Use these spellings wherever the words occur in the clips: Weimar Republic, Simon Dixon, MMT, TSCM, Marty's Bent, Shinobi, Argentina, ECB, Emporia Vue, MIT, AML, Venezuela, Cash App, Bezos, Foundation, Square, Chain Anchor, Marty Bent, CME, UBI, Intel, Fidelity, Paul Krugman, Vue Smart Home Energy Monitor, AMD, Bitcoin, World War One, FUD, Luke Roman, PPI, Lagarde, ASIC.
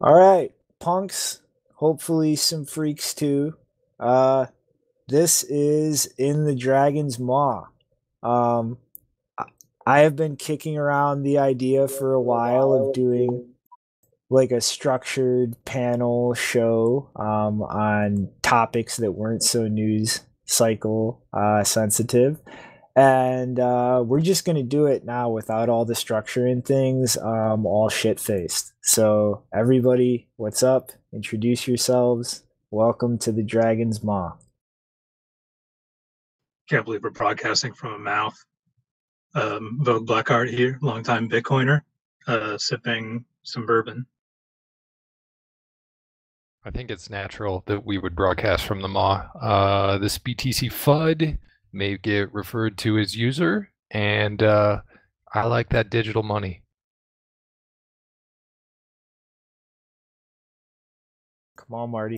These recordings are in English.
All right, punks, hopefully some freaks too. This is In the Dragon's Maw. I have been kicking around the idea for a while of doing like a structured panel show on topics that weren't so news cycle sensitive. And we're just going to do it now without all the structure and things, all shit-faced. So everybody, what's up? Introduce yourselves. Welcome to the Dragon's Maw. Can't believe we're broadcasting from a mouth. Vogue Blackheart here, longtime Bitcoiner, sipping some bourbon. I think it's natural that we would broadcast from the Maw. This BTC FUD may get referred to as user, and I like that digital money. Come on, Marty.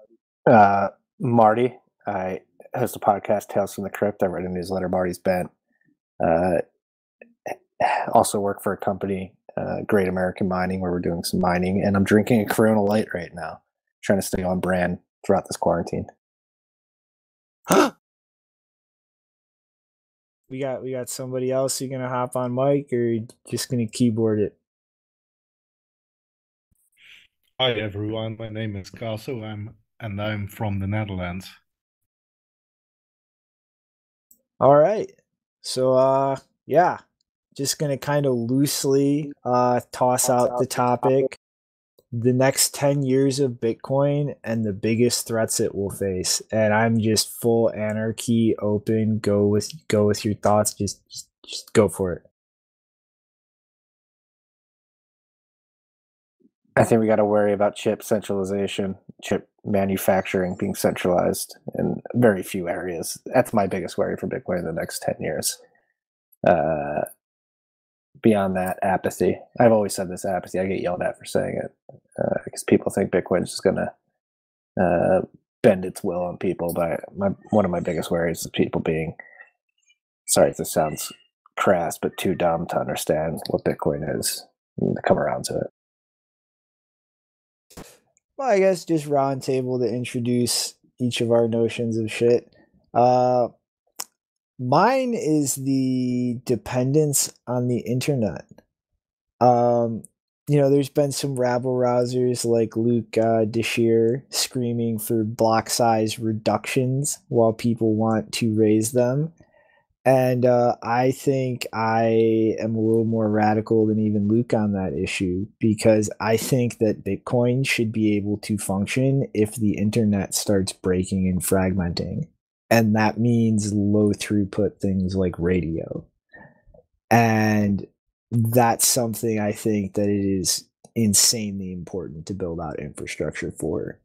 Marty, I host a podcast, Tales from the Crypt. I write a newsletter, Marty's Bent. Also work for a company, Great American Mining, where we're doing some mining, and I'm drinking a Corona Light right now, trying to stay on brand throughout this quarantine. We got somebody else. You're gonna hop on mic, or you're just gonna keyboard it? Hi everyone, my name is Kasso, and I'm from the Netherlands. All right, so yeah, just gonna kind of loosely toss out the topic: the next 10 years of Bitcoin and the biggest threats it will face. And I'm just full anarchy, open, go with your thoughts, just go for it. I think we got to worry about chip centralization, chip manufacturing being centralized in very few areas. That's my biggest worry for Bitcoin in the next 10 years. Beyond that, apathy. I've always said this, apathy. I get yelled at for saying it because people think Bitcoin's just gonna bend its will on people. But one of my biggest worries is people being, sorry if this sounds crass, but too dumb to understand what Bitcoin is and to come around to it. Well, I guess just round table to introduce each of our notions of shit. Mine is the dependence on the internet. You know, there's been some rabble-rousers like Luke Dashjr screaming for block size reductions while people want to raise them. And I think I am a little more radical than even Luke on that issue, because I think that Bitcoin should be able to function if the internet starts breaking and fragmenting. And that means low throughput things like radio. And that's something I think that it is insanely important to build out infrastructure for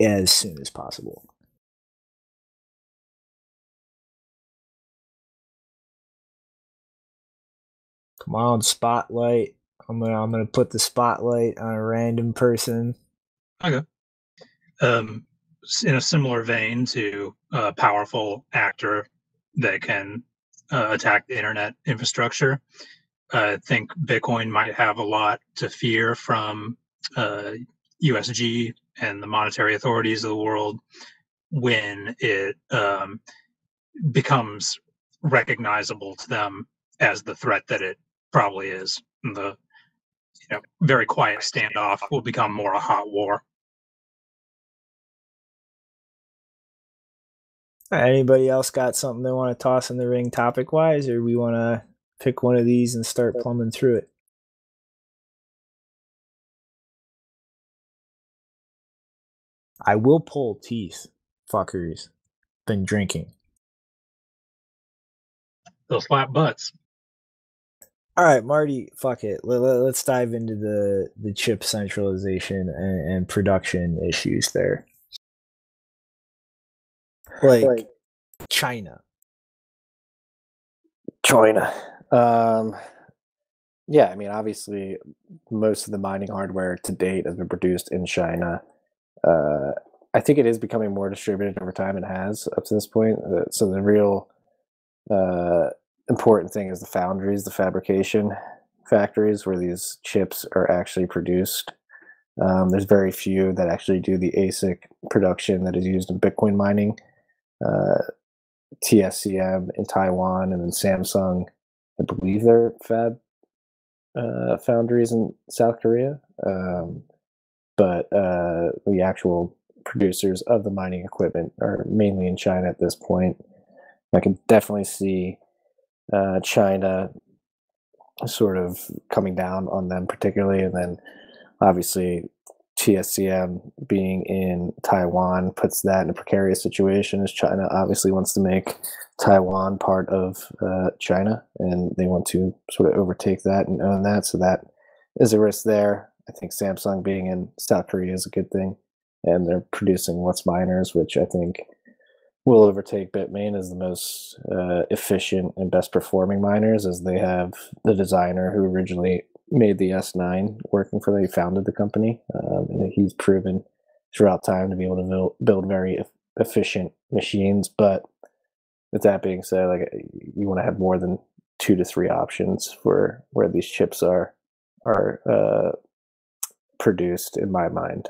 as soon as possible. Come on, spotlight. I'm gonna put the spotlight on a random person. Okay. In a similar vein to a powerful actor that can attack the internet infrastructure, I think Bitcoin might have a lot to fear from USG and the monetary authorities of the world when it becomes recognizable to them as the threat that it probably is. And the very quiet standoff will become more a hot war. Anybody else got something they want to toss in the ring topic-wise, or we want to pick one of these and start plumbing through it? I will pull teeth, fuckers. Been drinking. They'll slap butts. All right, Marty, fuck it. Let's dive into the chip centralization and production issues there. Like China. Yeah, I mean, obviously, most of the mining hardware to date has been produced in China. I think it is becoming more distributed over time, and has up to this point. So the real important thing is the foundries, the fabrication factories, where these chips are actually produced. There's very few that actually do the ASIC production that is used in Bitcoin mining. TSCM in Taiwan, and then Samsung, I believe their fab foundries in South Korea. But the actual producers of the mining equipment are mainly in China at this point. I can definitely see China sort of coming down on them particularly, and then obviously TSCM being in Taiwan puts that in a precarious situation, as China obviously wants to make Taiwan part of China, and they want to sort of overtake that and own that. So that is a risk there. I think Samsung being in South Korea is a good thing, and they're producing what's miners, which I think will overtake Bitmain as the most efficient and best performing miners, as they have the designer who originally made the S9 working for them. He founded the company, and he's proven throughout time to be able to build very efficient machines. But with that being said, like, you want to have more than 2 to 3 options for where these chips are produced, in my mind.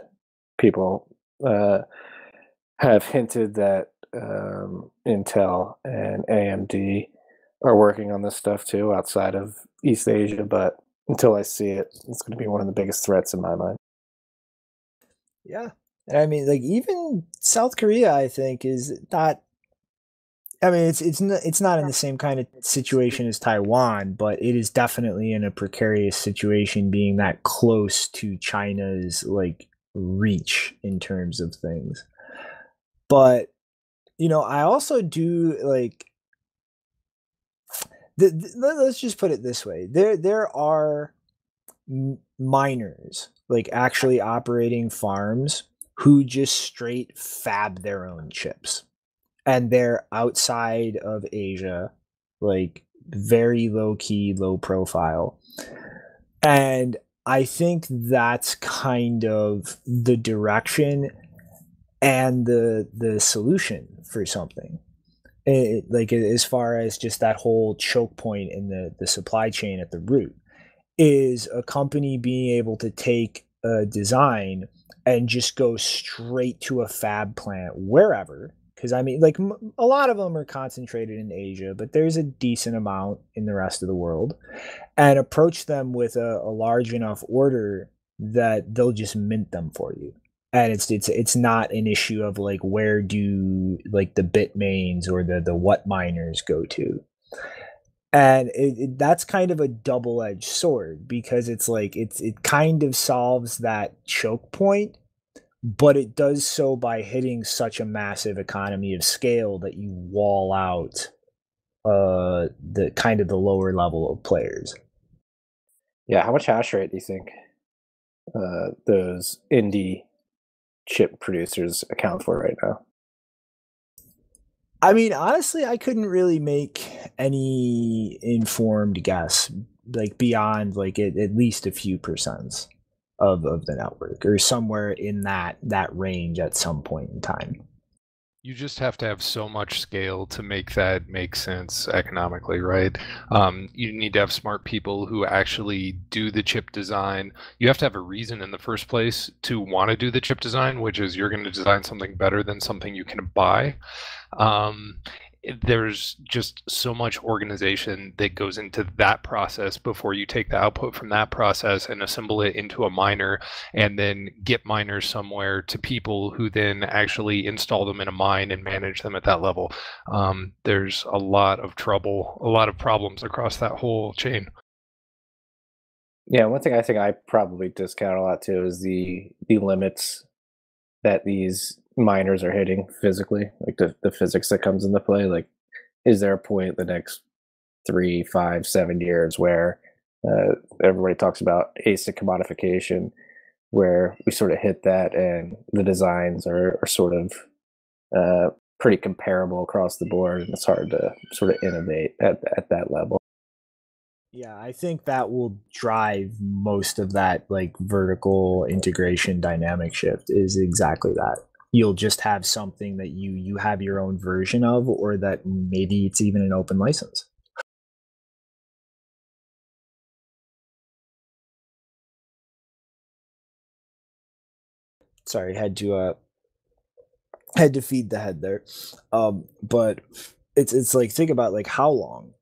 People have hinted that Intel and AMD are working on this stuff too outside of East Asia, but until I see it, it's going to be one of the biggest threats in my mind. Yeah. I mean, like, even South Korea, I think, is not, I mean, it's not in the same kind of situation as Taiwan, but it is definitely in a precarious situation, being that close to China's like reach in terms of things. But you know, I also do like, let's just put it this way. There are miners, like actually operating farms, who just straight fab their own chips. And they're outside of Asia, like very low key, low profile. And I think that's kind of the direction and the solution for something. Like, as far as just that whole choke point in the supply chain at the root, is a company being able to take a design and just go straight to a fab plant wherever. Because I mean, like, a lot of them are concentrated in Asia, but there's a decent amount in the rest of the world, and approach them with a large enough order that they'll just mint them for you. And it's not an issue of like, where do like the Bitmains or the what miners go to. And that's kind of a double-edged sword, because it's like, it kind of solves that choke point, but it does so by hitting such a massive economy of scale that you wall out the kind of the lower level of players. Yeah, how much hash rate do you think those indie chip producers account for right now? I mean, honestly, I couldn't really make any informed guess, like beyond like at least a few percents of the network, or somewhere in that range at some point in time. You just have to have so much scale to make that make sense economically, right? You need to have smart people who actually do the chip design. You have to have a reason in the first place to want to do the chip design, which is you're going to design something better than something you can buy. There's just so much organization that goes into that process before you take the output from that process and assemble it into a miner, and then get miners somewhere to people who then actually install them in a mine and manage them at that level. There's a lot of trouble, a lot of problems across that whole chain. Yeah, one thing I think I probably discount a lot too is the limits that these miners are hitting physically, like the physics that comes into play. Like, is there a point the next 3, 5, 7 years where everybody talks about ASIC commodification, where we sort of hit that and the designs are sort of pretty comparable across the board, and it's hard to sort of innovate at that level? Yeah, I think that will drive most of that like vertical integration dynamic shift, is exactly that. You'll just have something that you have your own version of, or that maybe it's even an open license. Sorry, had to feed the head there. But it's like, think about like how long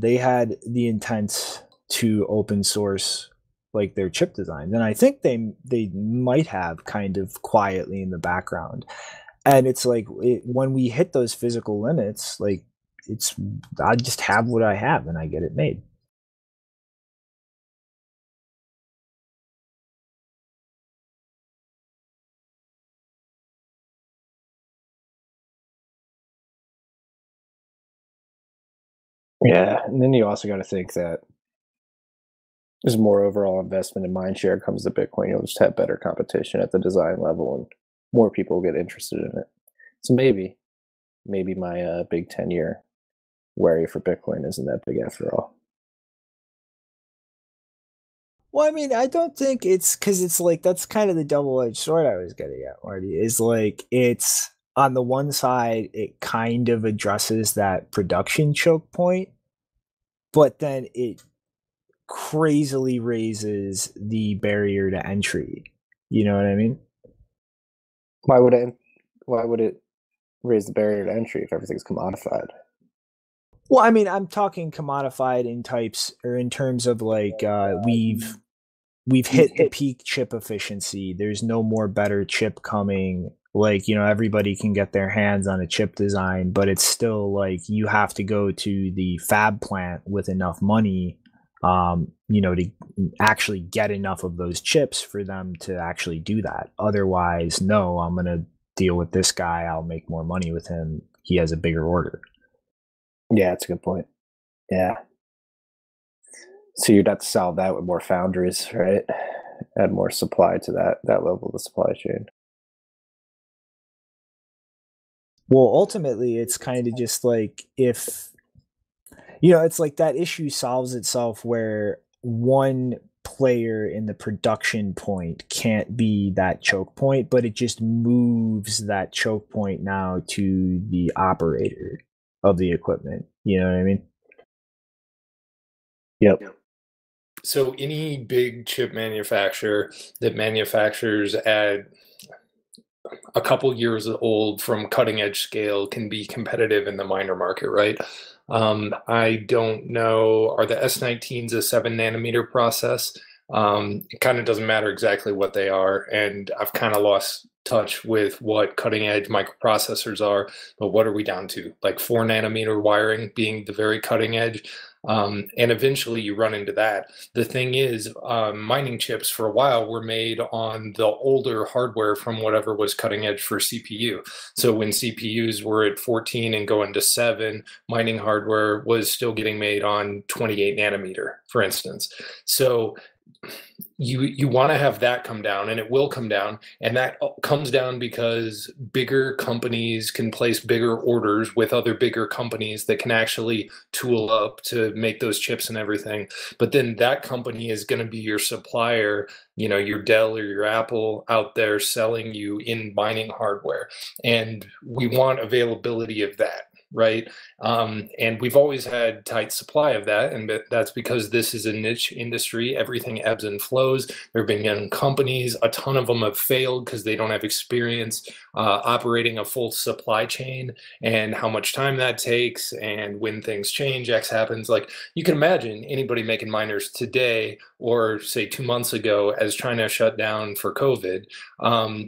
they had the intent to open source like their chip design. And I think they might have kind of quietly in the background. And it's like, when we hit those physical limits, like I just have what I have and I get it made. Yeah, and then you also got to think that there's more overall investment in mindshare comes to Bitcoin. You'll just have better competition at the design level, and more people will get interested in it. So maybe my big 10-year worry for Bitcoin isn't that big after all. Well, I mean, I don't think it's, because it's like, that's kind of the double-edged sword I was getting at, Marty, is like, it's on the one side, it kind of addresses that production choke point, but then it crazily raises the barrier to entry. You know what I mean? Why would it raise the barrier to entry if everything's commodified? Well, I mean, I'm talking commodified in types, or in terms of like, we've hit the peak chip efficiency. There's no more better chip coming. Like, you know, everybody can get their hands on a chip design, but it's still like you have to go to the fab plant with enough money, you know, to actually get enough of those chips for them to actually do that. Otherwise, no, I'm going to deal with this guy. I'll make more money with him. He has a bigger order. Yeah, that's a good point. Yeah. So you'd have to solve that with more foundries, right? Add more supply to that level of the supply chain. Well, ultimately, it's kind of just like, if, you know, it's like that issue solves itself where one player in the production point can't be that choke point, but it just moves that choke point now to the operator of the equipment. You know what I mean? Yep. So any big chip manufacturer that manufactures at a couple years old from cutting edge scale can be competitive in the miner market, right? I don't know, are the S19s a 7 nanometer process? It kind of doesn't matter exactly what they are, and I've kind of lost touch with what cutting edge microprocessors are, but what are we down to? Like 4 nanometer wiring being the very cutting edge. And eventually you run into that. The thing is, mining chips for a while were made on the older hardware from whatever was cutting edge for CPU. So when CPUs were at 14 and going to 7, mining hardware was still getting made on 28 nanometer, for instance. So you want to have that come down, and it will come down, and that comes down because bigger companies can place bigger orders with other bigger companies that can actually tool up to make those chips and everything. But then that company is going to be your supplier, you know, your Dell or your Apple out there selling you in mining hardware, and we want availability of that. Right. And we've always had tight supply of that. And that's because this is a niche industry. Everything ebbs and flows. There have been young companies. A ton of them have failed because they don't have experience operating a full supply chain, and how much time that takes. And when things change, X happens. Like, you can imagine anybody making miners today, or say 2 months ago, as China shut down for COVID,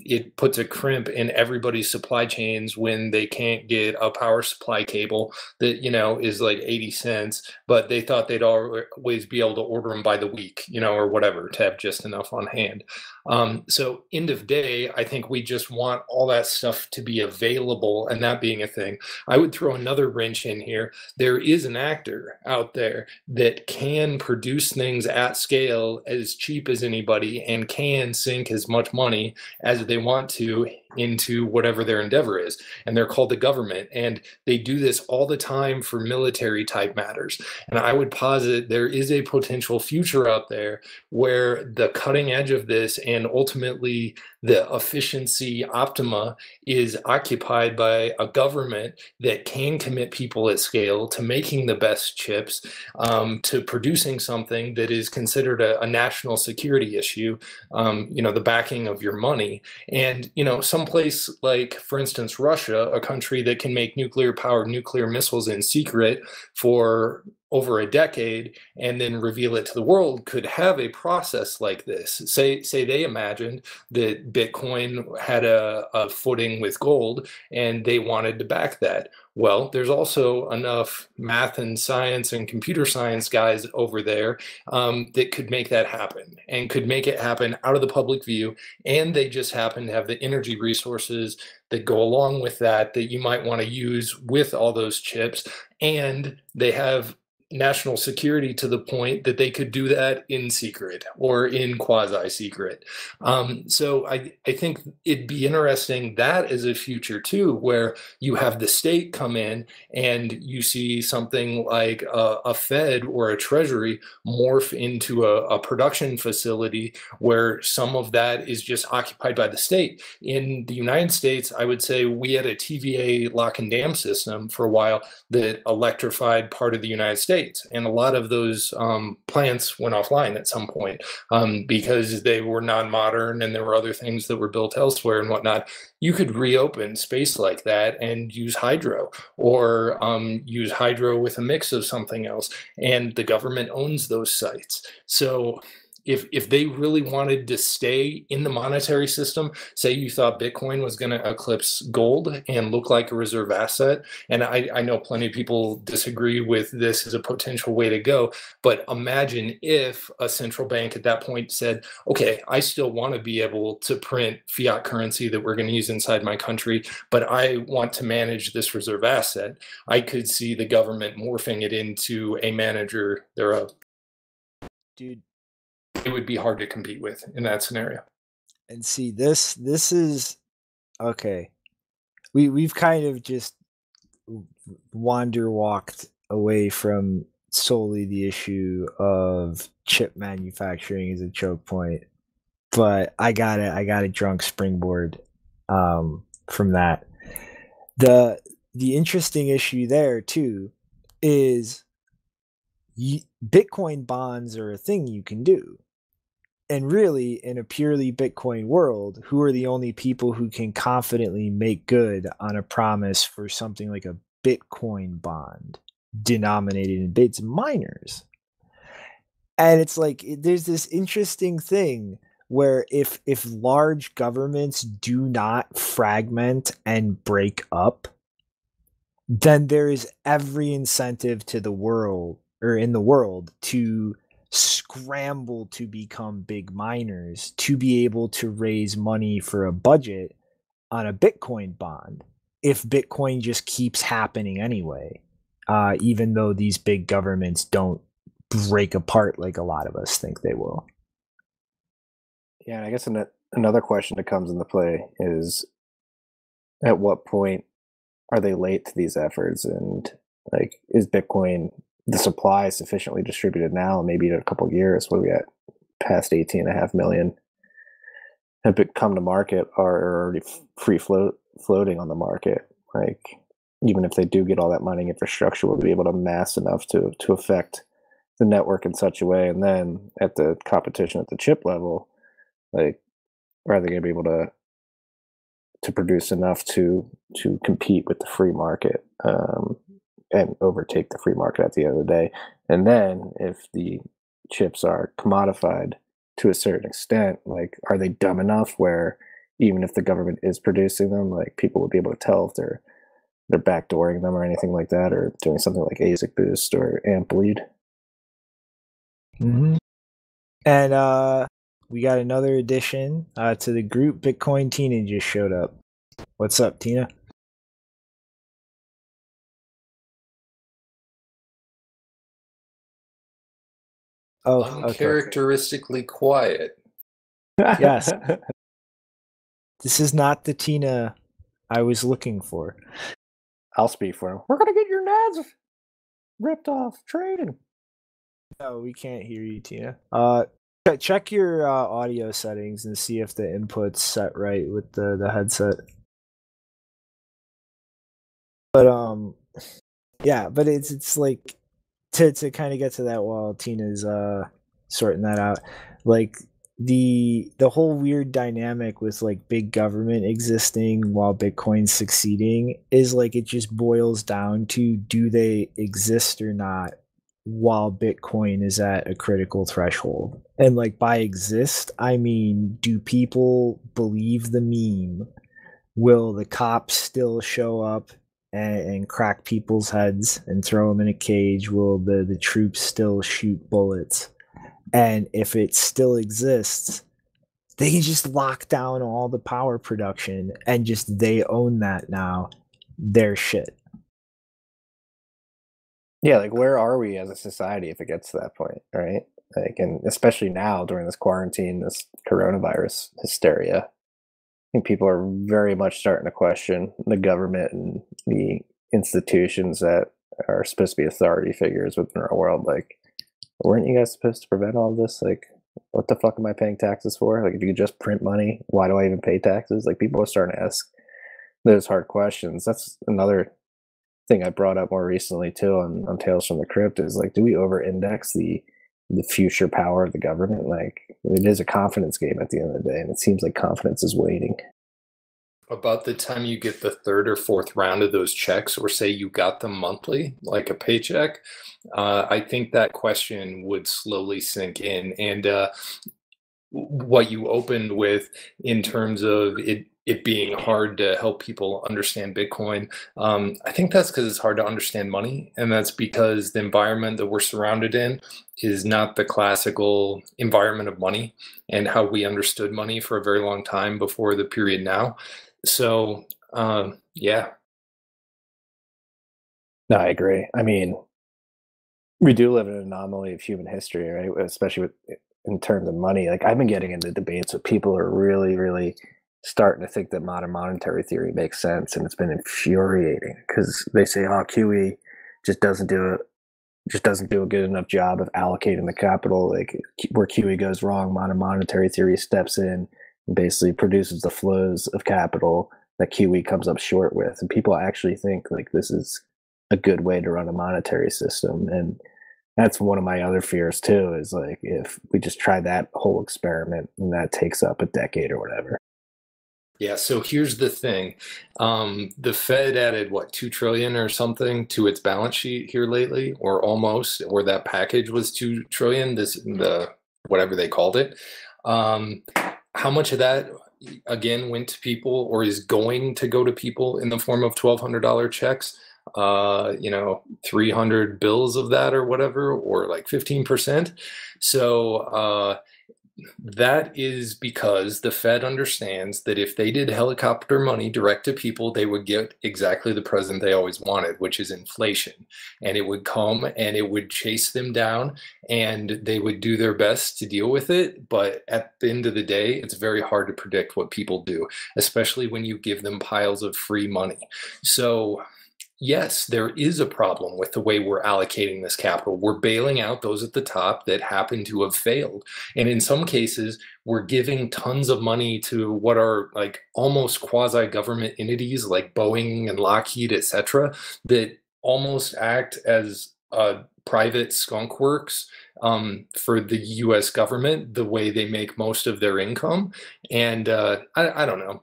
it puts a crimp in everybody's supply chains when they can't get a power supply cable that, you know, is like 80 cents, but they thought they'd always be able to order them by the week, you know, or whatever, to have just enough on hand. So end of day, I think we just want all that stuff to be available, and that being a thing. I would throw another wrench in here. There is an actor out there that can produce things at scale as cheap as anybody and can sink as much money as they want to into whatever their endeavor is. And they're called the government. And they do this all the time for military type matters. And I would posit there is a potential future out there where the cutting edge of this and ultimately the efficiency optima is occupied by a government that can commit people at scale to making the best chips, to producing something that is considered a national security issue, you know, the backing of your money. And, you know, someplace like, for instance, Russia, a country that can make nuclear-powered nuclear missiles in secret for over a decade and then reveal it to the world, could have a process like this. Say they imagined that Bitcoin had a footing with gold and they wanted to back that. Well, there's also enough math and science and computer science guys over there that could make that happen and could make it happen out of the public view. And they just happen to have the energy resources that go along with that, that you might want to use with all those chips. And they have national security to the point that they could do that in secret or in quasi-secret. So I think it'd be interesting that as a future too, where you have the state come in and you see something like a Fed or a Treasury morph into a production facility where some of that is just occupied by the state. In the United States, I would say we had a TVA lock and dam system for a while that electrified part of the United States. And a lot of those plants went offline at some point because they were non-modern and there were other things that were built elsewhere and whatnot. You could reopen space like that and use hydro, or use hydro with a mix of something else. And the government owns those sites. So if they really wanted to stay in the monetary system, say you thought Bitcoin was going to eclipse gold and look like a reserve asset, and I know plenty of people disagree with this as a potential way to go, but imagine if a central bank at that point said, okay, I still want to be able to print fiat currency that we're going to use inside my country, but I want to manage this reserve asset. I could see the government morphing it into a manager thereof. Dude, it would be hard to compete with in that scenario. And see, this is okay. We've kind of just walked away from solely the issue of chip manufacturing as a choke point, but I got a drunk springboard from that. The interesting issue there too is Bitcoin bonds are a thing you can do. And really, in a purely Bitcoin world, who are the only people who can confidently make good on a promise for something like a Bitcoin bond denominated in bits? Miners. And it's like, there's this interesting thing where if large governments do not fragment and break up, then there is every incentive to the world, or in the world, to scramble to become big miners to be able to raise money for a budget on a Bitcoin bond if Bitcoin just keeps happening anyway, even though these big governments don't break apart like a lot of us think they will. Yeah, and I guess another question that comes into play is, at what point are they late to these efforts? And like, is Bitcoin, the supply, is sufficiently distributed now? Maybe in a couple of years, what are we at? Past 18.5 million have come to market, are already floating on the market. Like, even if they do get all that mining infrastructure, will be able to amass enough to affect the network in such a way? And then at the competition at the chip level, like, are they going to be able to produce enough to compete with the free market? And overtake the free market at the end of the day. And then if the chips are commodified to a certain extent, like, are they dumb enough where even if the government is producing them, like, people will be able to tell if they're backdooring them or anything like that, or doing something like ASIC boost or amp lead? Mm-hmm. And we got another addition to the group. Bitcoin Tina just showed up. What's up, Tina? Oh, uncharacteristically quiet. Yes. This is not the Tina I was looking for. I'll speak for him. We're going to get your nads ripped off trading. No, we can't hear you, Tina. Check your audio settings and see if the input's set right with the headset. But yeah, but it's like to kind of get to that while Tina's sorting that out, like the whole weird dynamic with like big government existing while Bitcoin's succeeding is like it just boils down to, do they exist or not while Bitcoin is at a critical threshold? And like by exist, I mean, do people believe the meme? Will the cops still show up and crack people's heads and throw them in a cage? Will the troops still shoot bullets? And if it still exists, they can just lock down all the power production and just, they own that now. Their shit. Yeah, like where are we as a society if it gets to that point, right? Like, and especially now during this quarantine, this coronavirus hysteria, I think people are very much starting to question the government and the institutions that are supposed to be authority figures within our world. Like, weren't you guys supposed to prevent all of this? Like, what the fuck am I paying taxes for? Like, if you could just print money, why do I even pay taxes? Like, people are starting to ask those hard questions. That's another thing I brought up more recently too on Tales from the Crypt is, like, do we over-index the future power of the government? Like, it is a confidence game at the end of the day, and it seems like confidence is waning. About the time you get the third or fourth round of those checks, or say you got them monthly, like a paycheck, I think that question would slowly sink in. And what you opened with in terms of it being hard to help people understand Bitcoin, I think that's because it's hard to understand money. And that's because the environment that we're surrounded in is not the classical environment of money and how we understood money for a very long time before the period now. So, yeah. No, I agree. I mean, we do live in an anomaly of human history, right? Especially with, in terms of money. Like, I've been getting into debates with people who are really, really starting to think that modern monetary theory makes sense, and it's been infuriating because they say, "Oh, QE just doesn't do a good enough job of allocating the capital. Like, where QE goes wrong, modern monetary theory steps in and basically produces the flows of capital that QE comes up short with." And people actually think like this is a good way to run a monetary system. And that's one of my other fears too, is like if we just try that whole experiment and that takes up a decade or whatever. Yeah, so here's the thing. The Fed added, what, $2 trillion or something to its balance sheet here lately, or almost, or that package was $2 trillion, whatever they called it. How much of that, again, went to people or is going to go to people in the form of $1,200 checks? You know, 300 bills of that or whatever, or like 15%. So, that is because the Fed understands that if they did helicopter money direct to people, they would get exactly the present they always wanted, which is inflation. And it would come and it would chase them down and they would do their best to deal with it. But at the end of the day, it's very hard to predict what people do, especially when you give them piles of free money. So yes, there is a problem with the way we're allocating this capital. We're bailing out those at the top that happen to have failed. And in some cases, we're giving tons of money to what are like almost quasi-government entities like Boeing and Lockheed, et cetera, that almost act as private skunk works for the US government, the way they make most of their income. And I don't know.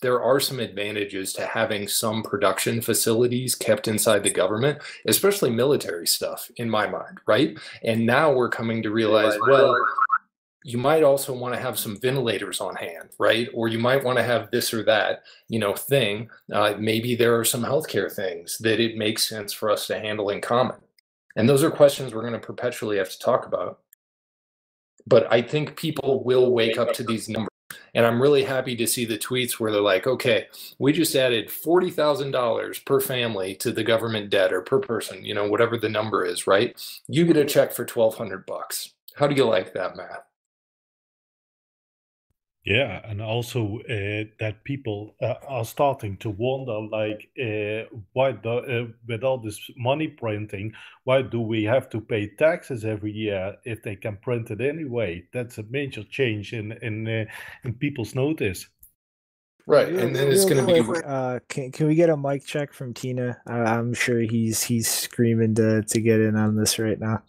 There are some advantages to having some production facilities kept inside the government, especially military stuff, in my mind, right? And now we're coming to realize, well, you might also want to have some ventilators on hand, right? Or you might want to have this or that, you know, thing. Maybe there are some healthcare things that it makes sense for us to handle in common. And those are questions we're going to perpetually have to talk about. But I think people will wake up to these numbers. And I'm really happy to see the tweets where they're like, okay, we just added $40,000 per family to the government debt or per person, you know, whatever the number is, right? You get a check for $1,200 bucks. How do you like that math? Yeah, and also that people are starting to wonder, like, why with all this money printing, why do we have to pay taxes every year if they can print it anyway? That's a major change in people's notice. Right, and then it's going to be. Can we get a mic check from Tina? I'm sure he's screaming to get in on this right now.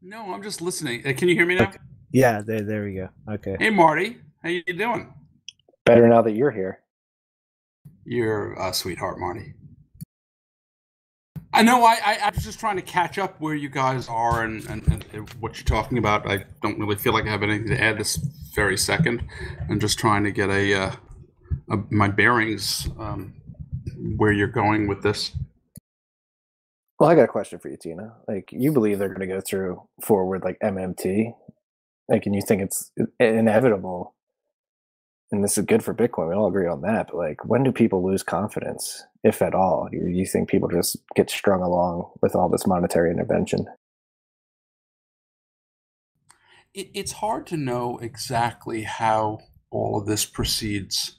No, I'm just listening. Can you hear me now? Okay. Yeah, there we go. Okay. Hey, Marty. How you doing? Better now that you're here. You're a sweetheart, Marty. I know I was just trying to catch up where you guys are and what you're talking about. I don't really feel like I have anything to add this very second. I'm just trying to get my bearings where you're going with this. Well, I got a question for you, Tina. Like, you believe they're going to go through forward like MMT? Like, and you think it's inevitable? And this is good for Bitcoin. We all agree on that. But, like, when do people lose confidence, if at all? You think people just get strung along with all this monetary intervention? It's hard to know exactly how all of this proceeds.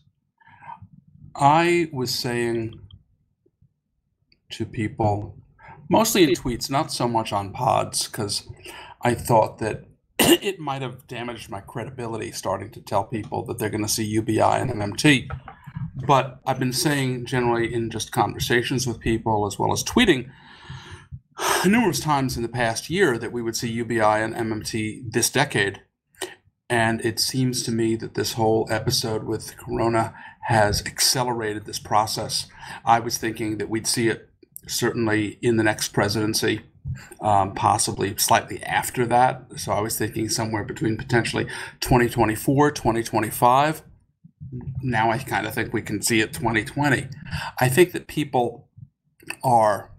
I was saying to people, mostly in tweets, not so much on pods, because I thought that it might have damaged my credibility starting to tell people that they're going to see UBI and MMT. But I've been saying generally in just conversations with people as well as tweeting numerous times in the past year that we would see UBI and MMT this decade. And it seems to me that this whole episode with Corona has accelerated this process. I was thinking that we'd see it certainly in the next presidency. Possibly slightly after that. So I was thinking somewhere between potentially 2024, 2025. Now I kind of think we can see it 2020. I think that people are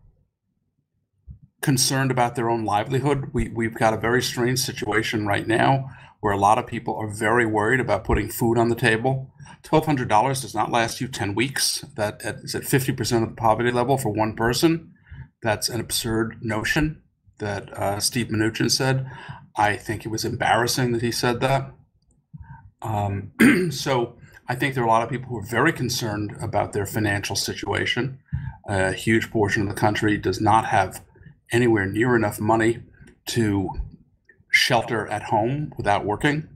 concerned about their own livelihood. We've got a very strange situation right now where a lot of people are very worried about putting food on the table. $1,200 does not last you 10 weeks. That is at 50% of the poverty level for one person. That's an absurd notion that Steve Mnuchin said. I think it was embarrassing that he said that. So I think there are a lot of people who are very concerned about their financial situation. A huge portion of the country does not have anywhere near enough money to shelter at home without working.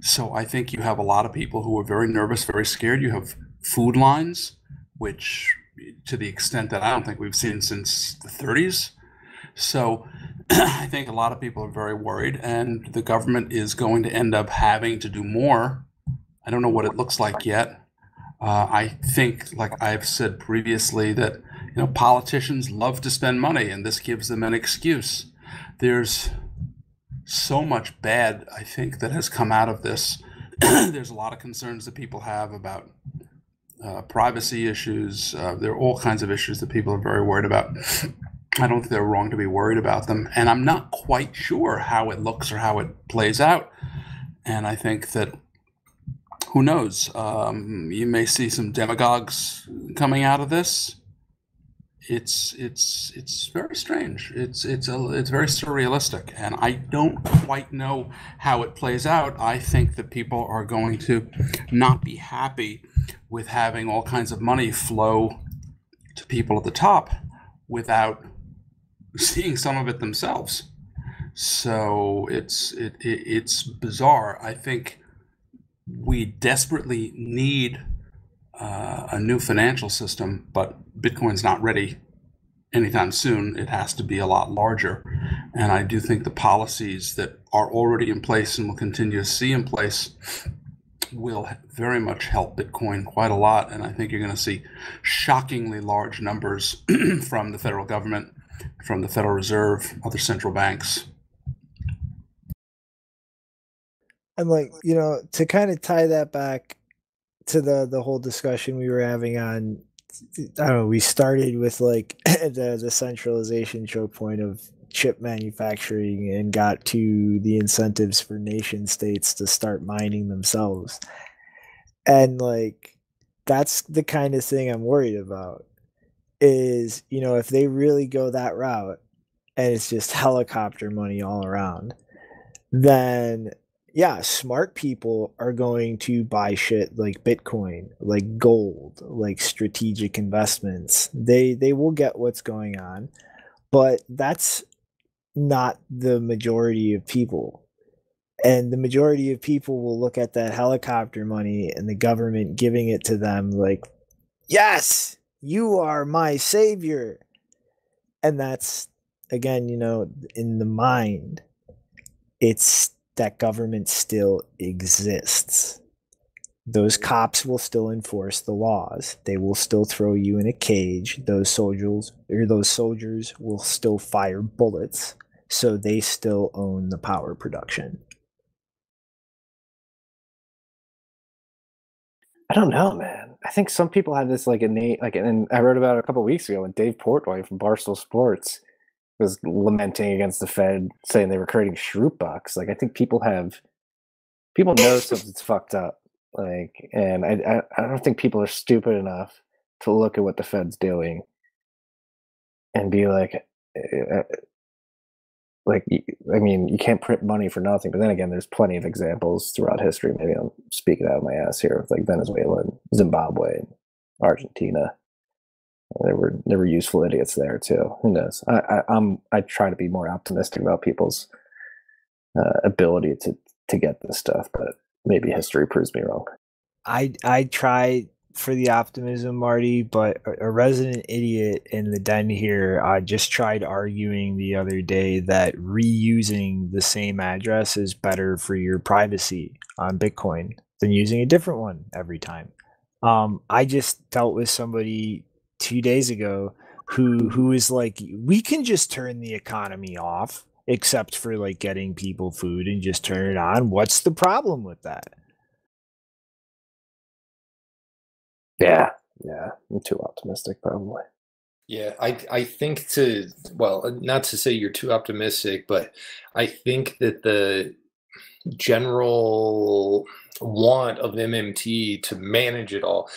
So I think you have a lot of people who are very nervous, very scared. You have food lines, which, to the extent that I don't think we've seen since the 30s. So I think a lot of people are very worried, and the government is going to end up having to do more. I don't know what it looks like yet. I think, like I've said previously, that politicians love to spend money, and this gives them an excuse. There's so much bad, I think, that has come out of this. There's a lot of concerns that people have about privacy issues. There are all kinds of issues that people are very worried about. I don't think they're wrong to be worried about them. And I'm not quite sure how it looks or how it plays out. And I think that, who knows, you may see some demagogues coming out of this. It's very strange. It's very surrealistic. And I don't quite know how it plays out. I think that people are going to not be happy with having all kinds of money flow to people at the top without seeing some of it themselves. So it's bizarre. I think we desperately need a new financial system, but Bitcoin's not ready anytime soon. It has to be a lot larger. And I do think the policies that are already in place and will continue to see in place will very much help Bitcoin quite a lot. And I think you're going to see shockingly large numbers from the federal government, from the Federal Reserve, other central banks. And, like, to kind of tie that back to the whole discussion we were having on, we started with, like, the centralization choke point of chip manufacturing and got to the incentives for nation states to start mining themselves. And, like, that's the kind of thing I'm worried about is, if they really go that route and it's just helicopter money all around, then yeah, smart people are going to buy shit like Bitcoin, like gold, like strategic investments. They will get what's going on, but that's not the majority of people. And the majority of people will look at that helicopter money and the government giving it to them like, yes, you are my savior. And that's, again, you know, in the mind, it's that government still exists. Those cops will still enforce the laws. They will still throw you in a cage. Those soldiers will still fire bullets. So they still own the power production. I don't know, man. I think some people have this like innate, like, and I wrote about it a couple of weeks ago when Dave Portway from Barstool Sports was lamenting against the Fed, saying they were creating shroot bucks. Like, I think people know something's fucked up. Like, and I don't think people are stupid enough to look at what the Fed's doing and be like, I mean, you can't print money for nothing. But then again, there's plenty of examples throughout history. Maybe I'm speaking out of my ass here, with like Venezuela and Zimbabwe and Argentina. There were useful idiots there too. Who knows? I try to be more optimistic about people's ability to get this stuff, but maybe history proves me wrong. I try for the optimism, Marty, but a resident idiot in the den here just tried arguing the other day that reusing the same address is better for your privacy on Bitcoin than using a different one every time. I just dealt with somebody 2 days ago who is like, we can just turn the economy off except for like getting people food and just turn it on. What's the problem with that? Yeah, I'm too optimistic probably. Yeah, I think not to say you're too optimistic, but I think that the general want of MMT to manage it all,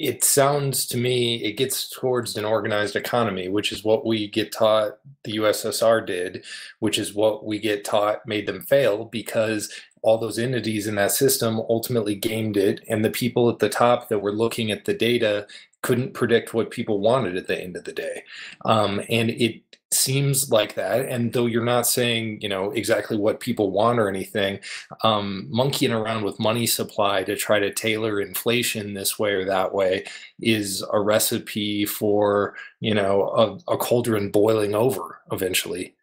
it sounds to me, it gets towards an organized economy, which is what we get taught the USSR did, which is what we get taught made them fail, because all those entities in that system ultimately gamed it, and the people at the top that were looking at the data couldn't predict what people wanted at the end of the day. And it seems like that. And though you're not saying, you know, exactly what people want or anything, monkeying around with money supply to try to tailor inflation this way or that way is a recipe for, you know, a cauldron boiling over eventually.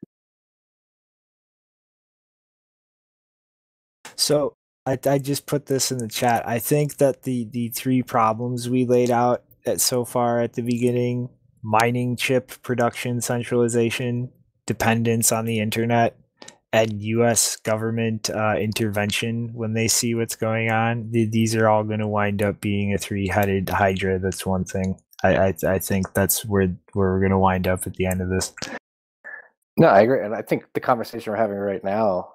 So I just put this in the chat. I think that the three problems we laid out so far at the beginning, mining chip production centralization, dependence on the internet, and U.S. government intervention when they see what's going on, these are all going to wind up being a three-headed hydra. That's one thing. I think that's where we're going to wind up at the end of this. No, I agree. And I think the conversation we're having right now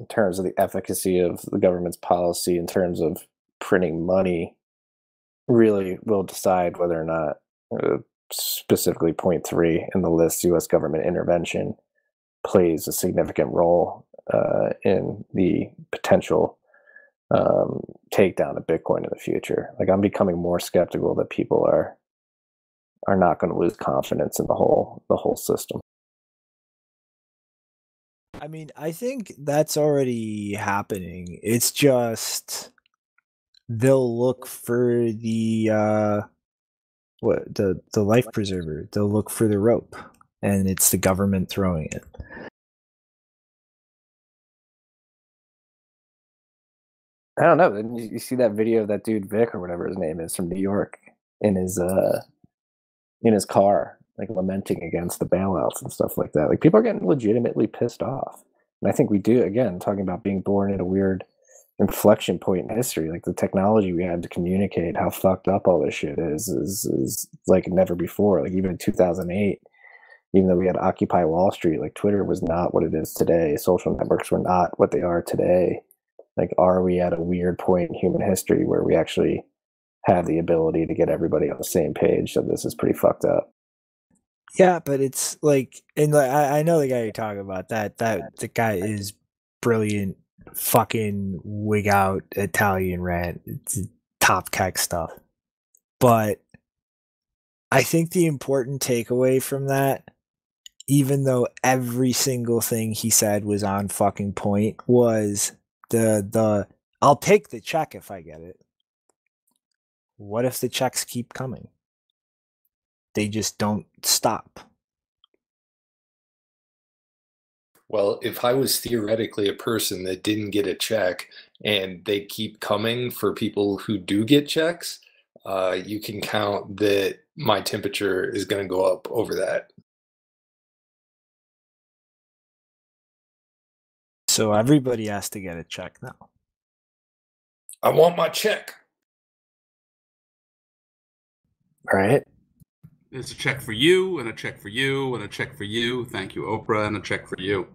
in terms of the efficacy of the government's policy in terms of printing money really will decide whether or not specifically point 3 in the list, U.S. government intervention, plays a significant role in the potential takedown of Bitcoin in the future. Like, I'm becoming more skeptical that people are not going to lose confidence in the whole system. I mean, I think that's already happening. It's just they'll look for the the life preserver. They'll look for the rope, and it's the government throwing it. I don't know. Didn't you see that video of that dude Vic or whatever his name is from New York in his car, like lamenting against the bailouts and stuff like that? Like, people are getting legitimately pissed off. And I think we do, again, talking about being born at a weird inflection point in history. Like, the technology we had to communicate how fucked up all this shit is like never before. Like, even in 2008, even though we had Occupy Wall Street, like, Twitter was not what it is today. Social networks were not what they are today. Like, are we at a weird point in human history where we actually have the ability to get everybody on the same page? So this is pretty fucked up. Yeah, but it's like, and I know the guy you're talking about. That the guy is brilliant fucking wig out Italian rant. It's top tech stuff. But I think the important takeaway from that, even though every single thing he said was on fucking point, was the I'll take the check if I get it. What if the checks keep coming? They just don't stop. Well, if I was theoretically a person that didn't get a check and they keep coming for people who do get checks, you can count that my temperature is going to go up over that. So everybody has to get a check now. I want my check. All right. There's a check for you, and a check for you, and a check for you. Thank you, Oprah, and a check for you.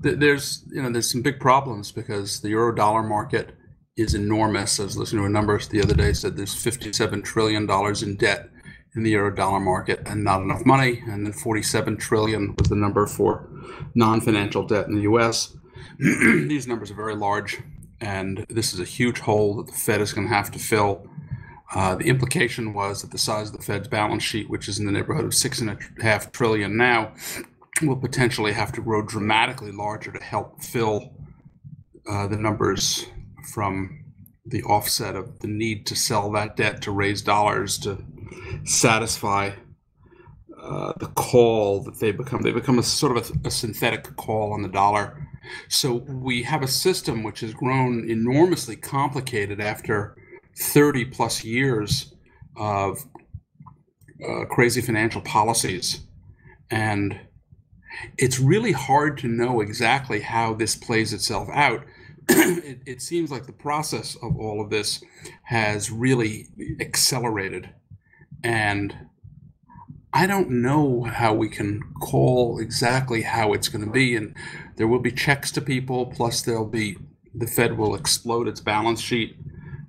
There's some big problems because the euro-dollar market is enormous. I was listening to a number the other day said there's $57 trillion in debt in the euro-dollar market and not enough money, and then $47 trillion was the number for non-financial debt in the U.S. These numbers are very large, and this is a huge hole that the Fed is going to have to fill. The implication was that the size of the Fed's balance sheet, which is in the neighborhood of $6.5 trillion now, will potentially have to grow dramatically larger to help fill the numbers from the offset of the need to sell that debt to raise dollars to satisfy the call that they become. They become a sort of a synthetic call on the dollar. So we have a system which has grown enormously complicated after 30 plus years of crazy financial policies, and it's really hard to know exactly how this plays itself out. It seems like the process of all of this has really accelerated, and I don't know how we can call exactly how it's going to be, and there will be checks to people, plus there'll be the Fed will explode its balance sheet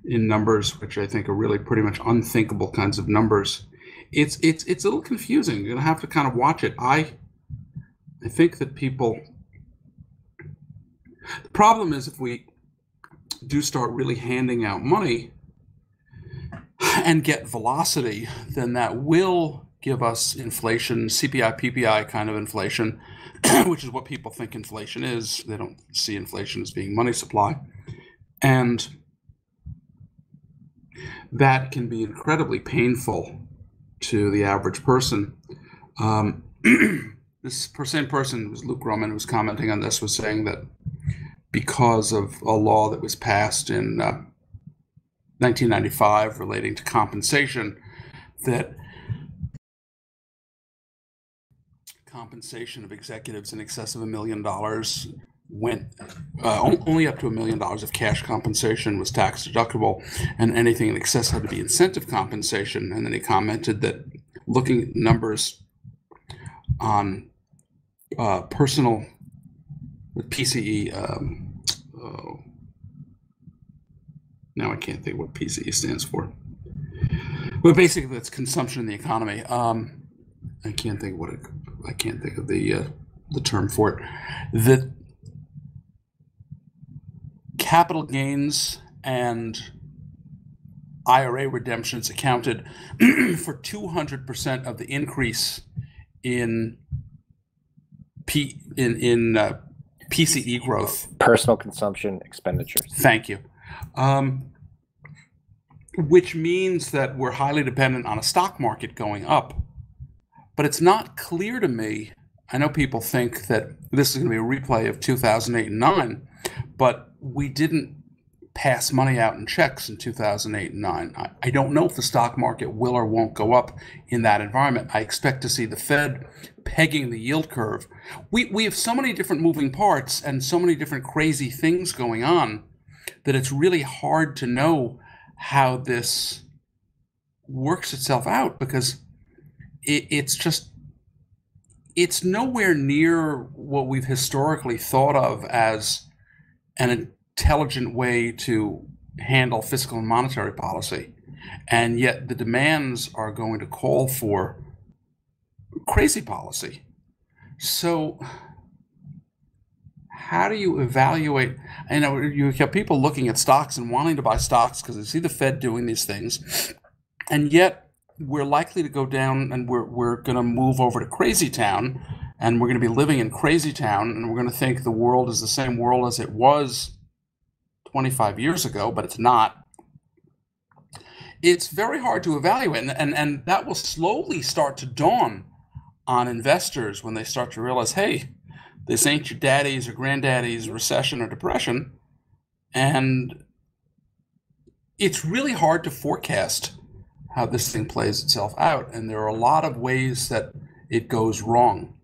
in numbers, which I think are really pretty much unthinkable kinds of numbers. It's a little confusing. You're gonna have to kind of watch it. I think that people. The problem is if we do start really handing out money and get velocity, then that will give us inflation, CPI, PPI kind of inflation, which is what people think inflation is. They don't see inflation as being money supply, and that can be incredibly painful to the average person. This same person was Luke Roman, who was commenting on this, was saying that because of a law that was passed in 1995 relating to compensation, that compensation of executives in excess of $1 million went only up to $1 million of cash compensation was tax deductible, and anything in excess had to be incentive compensation. And then he commented that looking at numbers on personal PCE, now I can't think what PCE stands for, but basically that's consumption in the economy. I can't think of the term for it. That capital gains and IRA redemptions accounted for 200% of the increase in PCE growth. Personal consumption expenditures. Thank you. Which means that we're highly dependent on a stock market going up. But it's not clear to me. I know people think that this is going to be a replay of 2008 and 9, but we didn't pass money out in checks in 2008 and 9. I don't know if the stock market will or won't go up in that environment. I expect to see the Fed pegging the yield curve. We have so many different moving parts and so many different crazy things going on that it's really hard to know how this works itself out, because it's nowhere near what we've historically thought of as an intelligent way to handle fiscal and monetary policy, and yet the demands are going to call for crazy policy. So how do you evaluate? You know, you have people looking at stocks and wanting to buy stocks because they see the Fed doing these things, and yet we're likely to go down, and we're going to move over to crazy town, and we're going to be living in crazy town, and we're going to think the world is the same world as it was 25 years ago, but it's not. It's very hard to evaluate, and that will slowly start to dawn on investors when they start to realize, hey, this ain't your daddy's or granddaddy's recession or depression, and it's really hard to forecast how this thing plays itself out, and there are a lot of ways that it goes wrong.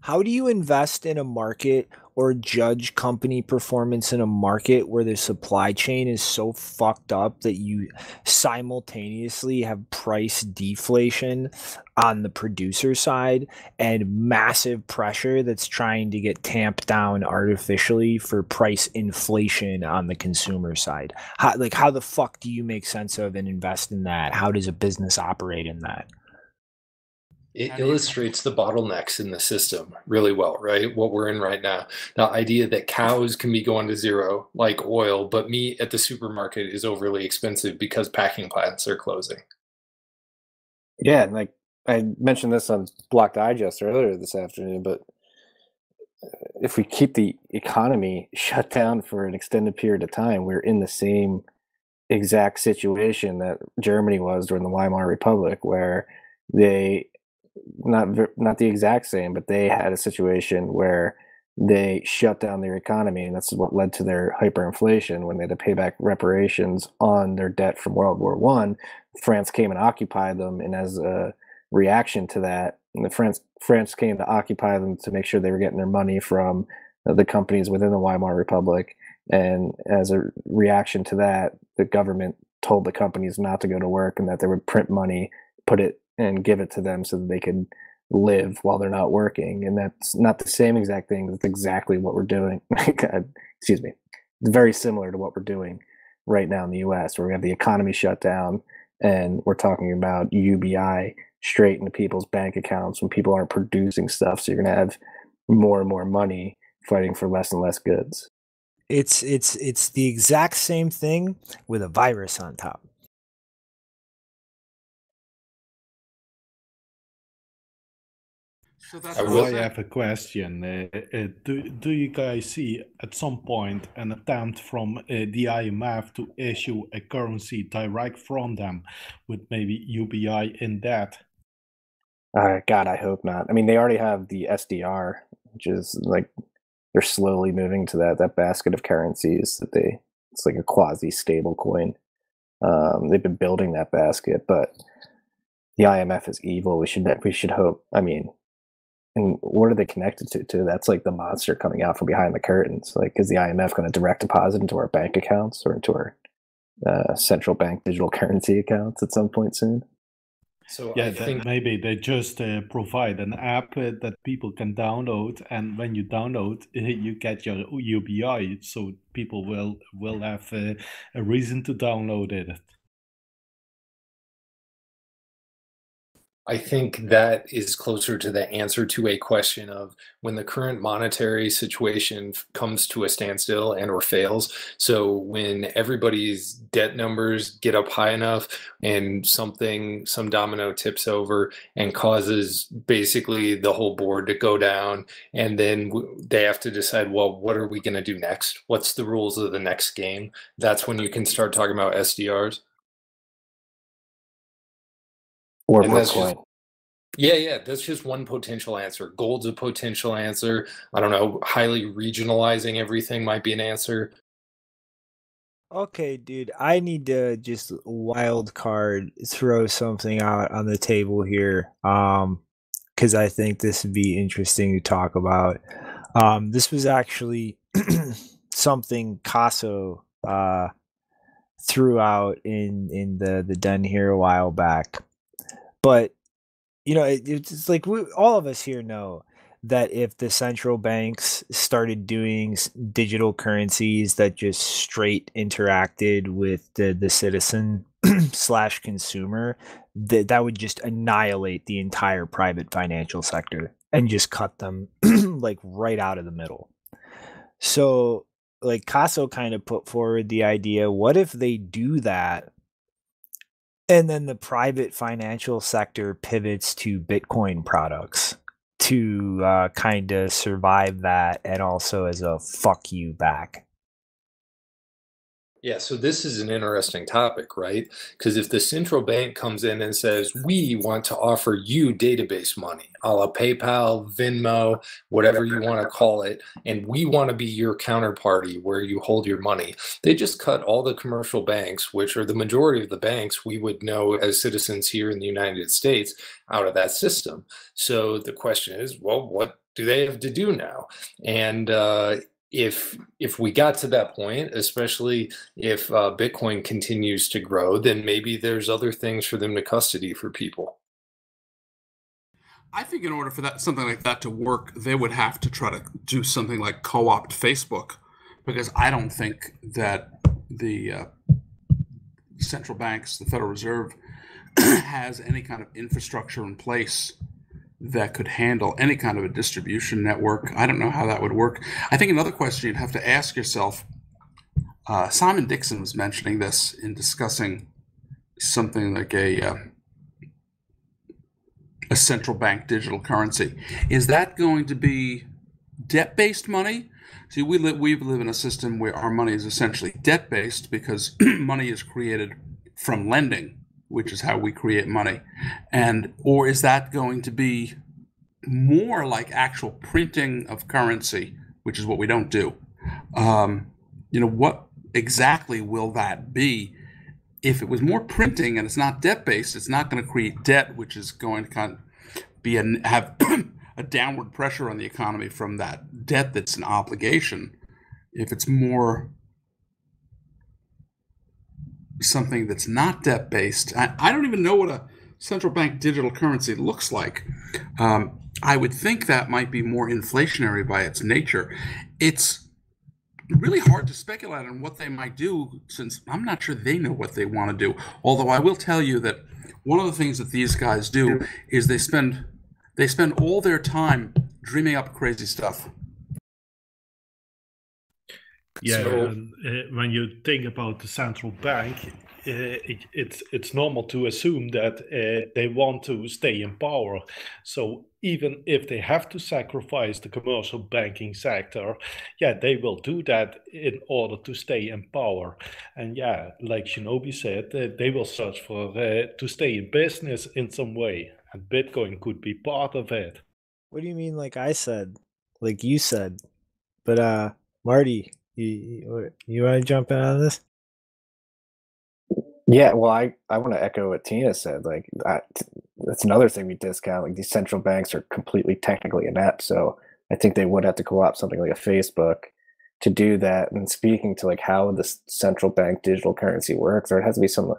How do you invest in a market or judge company performance in a market where the supply chain is so fucked up that you simultaneously have price deflation on the producer side and massive pressure that's trying to get tamped down artificially for price inflation on the consumer side? How the fuck do you make sense of and invest in that? How does a business operate in that? It illustrates the bottlenecks in the system really well, right? What we're in right now. The idea that cows can be going to zero like oil, but meat at the supermarket is overly expensive because packing plants are closing. Yeah, and like I mentioned this on Block Digest earlier this afternoon, but if we keep the economy shut down for an extended period of time, we're in the same exact situation that Germany was during the Weimar Republic, where they... Not the exact same, but they had a situation where they shut down their economy, and that's what led to their hyperinflation when they had to pay back reparations on their debt from World War I. France came and occupied them, and as a reaction to that, the France came to occupy them to make sure they were getting their money from the companies within the Weimar Republic. And as a reaction to that, the government told the companies not to go to work and that they would print money, put it and give it to them so that they can live while they're not working. And that's not the same exact thing. That's exactly what we're doing. Excuse me. It's very similar to what we're doing right now in the U.S., where we have the economy shut down and we're talking about UBI straight into people's bank accounts when people aren't producing stuff. So you're going to have more and more money fighting for less and less goods. It's the exact same thing with a virus on top. So that's I have a question. Do you guys see at some point an attempt from the IMF to issue a currency direct from them with maybe UBI in that? God, I hope not. I mean, they already have the SDR, which is like they're slowly moving to that basket of currencies that it's like a quasi stable coin. They've been building that basket, but the IMF is evil. We should hope. I mean. And what are they connected to? That's like the monster coming out from behind the curtains. Like, is the IMF going to direct deposit into our bank accounts or into our central bank digital currency accounts at some point soon? So yeah, I think maybe they just provide an app that people can download, and when you download, you get your UBI, so people will have a reason to download it. I think that is closer to the answer to a question of when the current monetary situation comes to a standstill and or fails. So when everybody's debt numbers get up high enough and some domino tips over and causes basically the whole board to go down, and then they have to decide, well, what are we going to do next? What's the rules of the next game? That's when you can start talking about SDRs. Or Bitcoin. Yeah, that's just one potential answer. Gold's a potential answer. I don't know, highly regionalizing everything might be an answer. Okay, dude, I need to just wild card throw something out on the table here, because I think this would be interesting to talk about. This was actually something Kasso threw out in the Den here a while back. But, you know, it's like all of us here know that if the central banks started doing digital currencies that just straight interacted with the citizen slash consumer, that would just annihilate the entire private financial sector and just cut them like right out of the middle. So like Kasso kind of put forward the idea, what if they do that? And then the private financial sector pivots to Bitcoin products to kind of survive that, and also as a fuck you back. Yeah, so this is an interesting topic, right? Because if the central bank comes in and says, we want to offer you database money, a la PayPal, Venmo, whatever you want to call it, and we want to be your counterparty where you hold your money, they just cut all the commercial banks, which are the majority of the banks we would know as citizens here in the United States, out of that system. So the question is, well, what do they have to do now? And if we got to that point, especially if Bitcoin continues to grow, then maybe there's other things for them to custody for people. I think in order for that, something like that to work, they would have to try to do something like co-opt Facebook, because I don't think that the central banks, the Federal Reserve, has any kind of infrastructure in place that could handle any kind of a distribution network. I don't know how that would work. I think another question you'd have to ask yourself, Simon Dixon was mentioning this in discussing something like a central bank digital currency. Is that going to be debt-based money? See, we live in a system where our money is essentially debt-based, because money is created from lending, which is how we create money. And or is that going to be more like actual printing of currency, which is what we don't do? You know, what exactly will that be? If it was more printing and it's not debt-based, it's not going to create debt, which is going to kind of be have a downward pressure on the economy from that debt that's an obligation. If it's more something that's not debt-based, I don't even know what a central bank digital currency looks like. I would think that might be more inflationary by its nature. It's really hard to speculate on what they might do, since I'm not sure they know what they want to do. Although I will tell you that one of the things that these guys do is they spend all their time dreaming up crazy stuff. Yeah, so, when you think about the central bank, it's normal to assume that they want to stay in power. So even if they have to sacrifice the commercial banking sector, yeah, they will do that in order to stay in power. And yeah, like Shinobi said, they will search for to stay in business in some way, and Bitcoin could be part of it. What do you mean, like I said, like you said? But Marty, You want to jump in on this? Yeah, well, I want to echo what Tina said. Like, that's another thing we discount. Like, these central banks are completely technically inept, so I think they would have to co-opt something like a Facebook to do that. And speaking to like how this central bank digital currency works, there has to be some.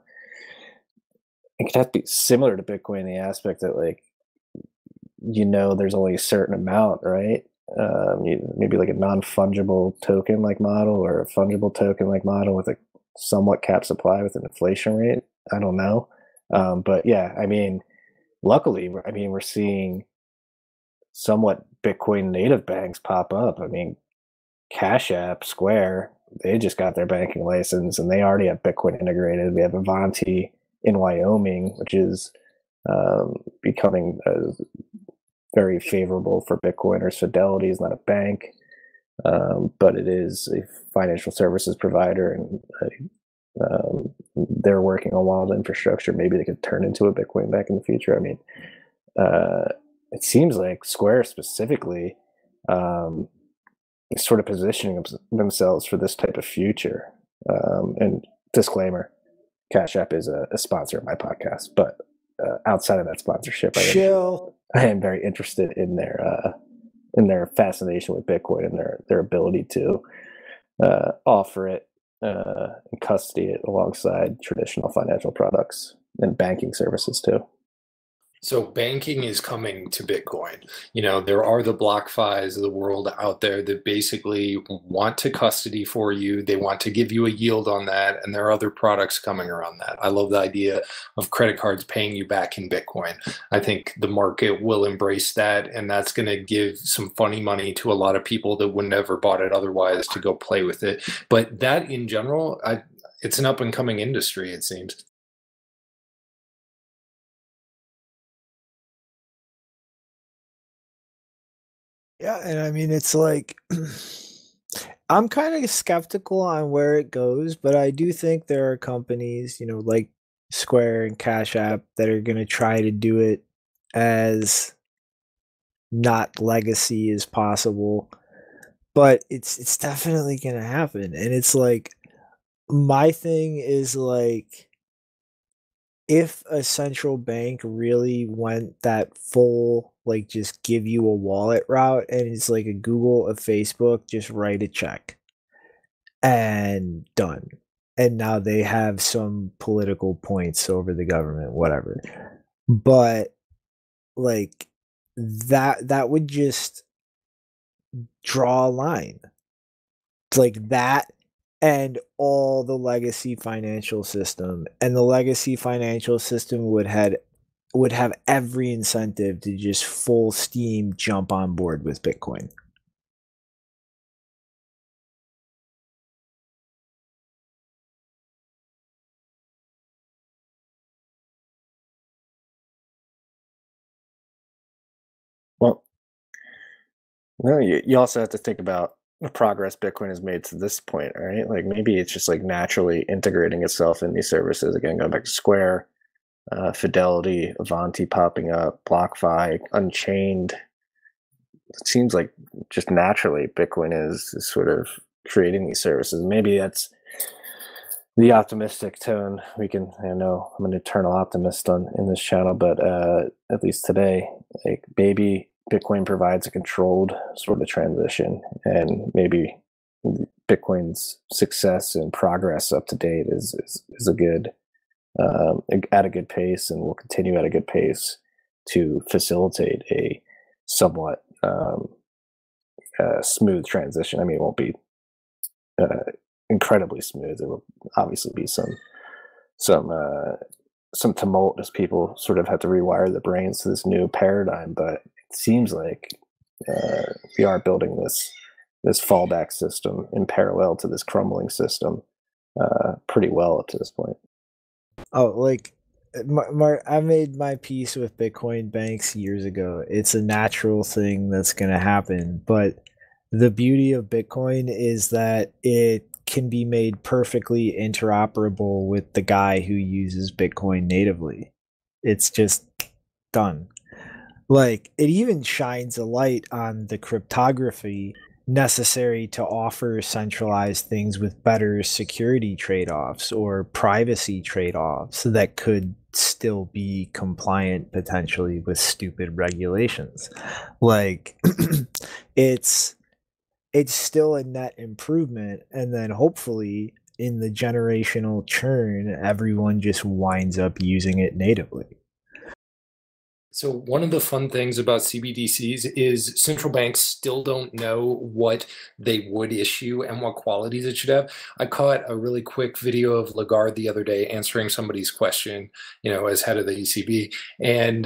It could have to be similar to Bitcoin in the aspect that, like, you know, there's only a certain amount, right? Maybe like a non-fungible token like model, or a fungible token like model with a somewhat capped supply with an inflation rate. I don't know. But yeah, I mean, luckily, I mean, we're seeing somewhat Bitcoin native banks pop up. I mean, Cash App, Square, they just got their banking license and they already have Bitcoin integrated. We have Avanti in Wyoming, which is becoming very favorable for Bitcoiners. Fidelity is not a bank, but it is a financial services provider, and they're working on wild infrastructure. Maybe they could turn into a Bitcoin bank in the future. I mean, it seems like Square specifically is sort of positioning themselves for this type of future. And disclaimer, Cash App is a sponsor of my podcast, but outside of that sponsorship, I am very interested in their fascination with Bitcoin and their ability to offer it and custody it alongside traditional financial products and banking services too. So banking is coming to Bitcoin. You know, there are the BlockFis of the world out there that basically want to custody for you. They want to give you a yield on that. And there are other products coming around that. I love the idea of credit cards paying you back in Bitcoin. I think the market will embrace that. And that's going to give some funny money to a lot of people that would never bought it otherwise to go play with it. But that in general, it's an up and coming industry, it seems. Yeah, and I mean, it's like, I'm kind of skeptical on where it goes, but I do think there are companies, you know, like Square and Cash App that are going to try to do it as not legacy as possible, but it's definitely going to happen. And it's like, my thing is like, if a central bank really went that full, like just give you a wallet route, and it's like a Google, a Facebook, just write a check and done. And now they have some political points over the government, whatever. But like that would just draw a line. It's like that and all the legacy financial system, and the legacy financial system would have every incentive to just full steam jump on board with Bitcoin. Well, no, you also have to think about the progress Bitcoin has made to this point, right? Like maybe it's just like naturally integrating itself in these services. Again, going back to Square, Fidelity, Avanti popping up, BlockFi, Unchained. It seems like just naturally Bitcoin is sort of creating these services. Maybe that's the optimistic tone we can. I know I'm an eternal optimist in this channel, but at least today, like maybe Bitcoin provides a controlled sort of transition, and maybe Bitcoin's success and progress up to date is a good. At a good pace, and will continue at a good pace to facilitate a somewhat smooth transition. I mean, it won't be incredibly smooth. There will obviously be some tumult as people sort of have to rewire their brains to this new paradigm. But it seems like we are building this fallback system in parallel to this crumbling system pretty well up to this point. Oh, like I made my peace with Bitcoin banks years ago. It's a natural thing that's going to happen. But the beauty of Bitcoin is that it can be made perfectly interoperable with the guy who uses Bitcoin natively. It's just done. Like it even shines a light on the cryptography necessary to offer centralized things with better security trade-offs or privacy trade-offs that could still be compliant potentially with stupid regulations. Like it's still a net improvement, and then hopefully in the generational churn everyone just winds up using it natively. So one of the fun things about CBDCs is central banks still don't know what they would issue and what qualities it should have. I caught a really quick video of Lagarde the other day answering somebody's question, you know, as head of the ECB. And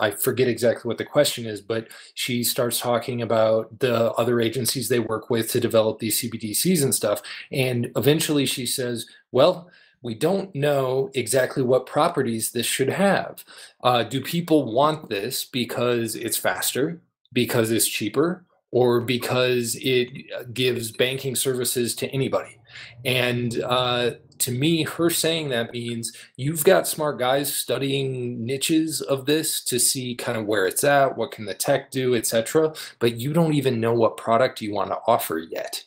I forget exactly what the question is, but she starts talking about the other agencies they work with to develop these CBDCs and stuff. And eventually she says, well, we don't know exactly what properties this should have. Do people want this because it's faster, because it's cheaper, or because it gives banking services to anybody? And to me, her saying that means you've got smart guys studying niches of this to see kind of where it's at, what can the tech do, et cetera, but you don't even know what product you want to offer yet.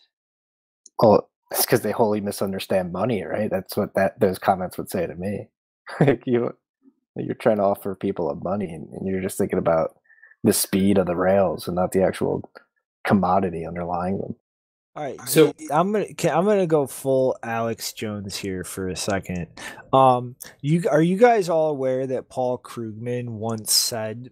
Oh. It's because they wholly misunderstand money, right? That's what those comments would say to me. Like you're trying to offer people a money, and you're just thinking about the speed of the rails and not the actual commodity underlying them. All right, so I'm gonna go full Alex Jones here for a second. You guys all aware that Paul Krugman once said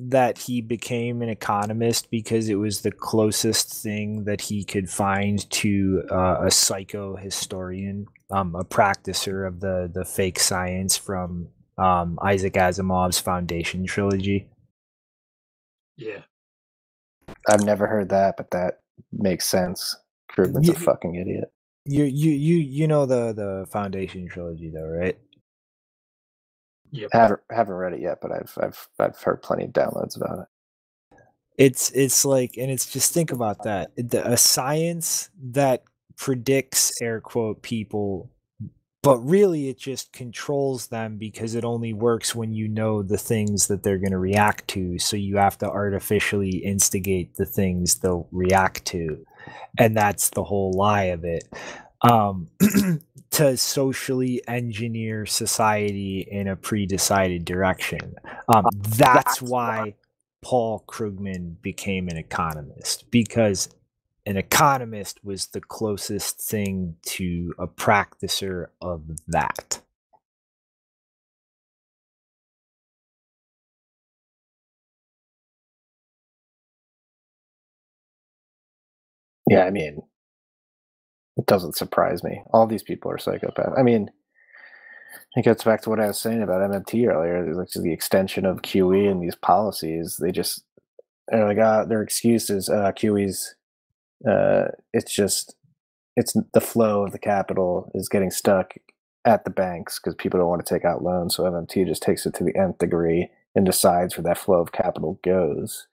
that he became an economist because it was the closest thing that he could find to a psychohistorian, a practicer of the fake science from Isaac Asimov's Foundation trilogy? Yeah, I've never heard that, but that makes sense. Krugman's a fucking idiot. You know the Foundation trilogy though, right? Yep. Haven't read it yet, but I've heard plenty of downloads about it. It's like, and it's just, think about that. A science that predicts air quote people, but really it just controls them because it only works when you know the things that they're going to react to. So you have to artificially instigate the things they'll react to. And that's the whole lie of it. To socially engineer society in a pre-decided direction. That's why Paul Krugman became an economist, because an economist was the closest thing to a practicer of that. Yeah, I mean, it doesn't surprise me. All these people are psychopaths. I mean, it gets back to what I was saying about MMT earlier. Like, the extension of QE and these policies, they're like, their excuse is QE's. It's the flow of the capital is getting stuck at the banks because people don't want to take out loans. So MMT just takes it to the nth degree and decides where that flow of capital goes.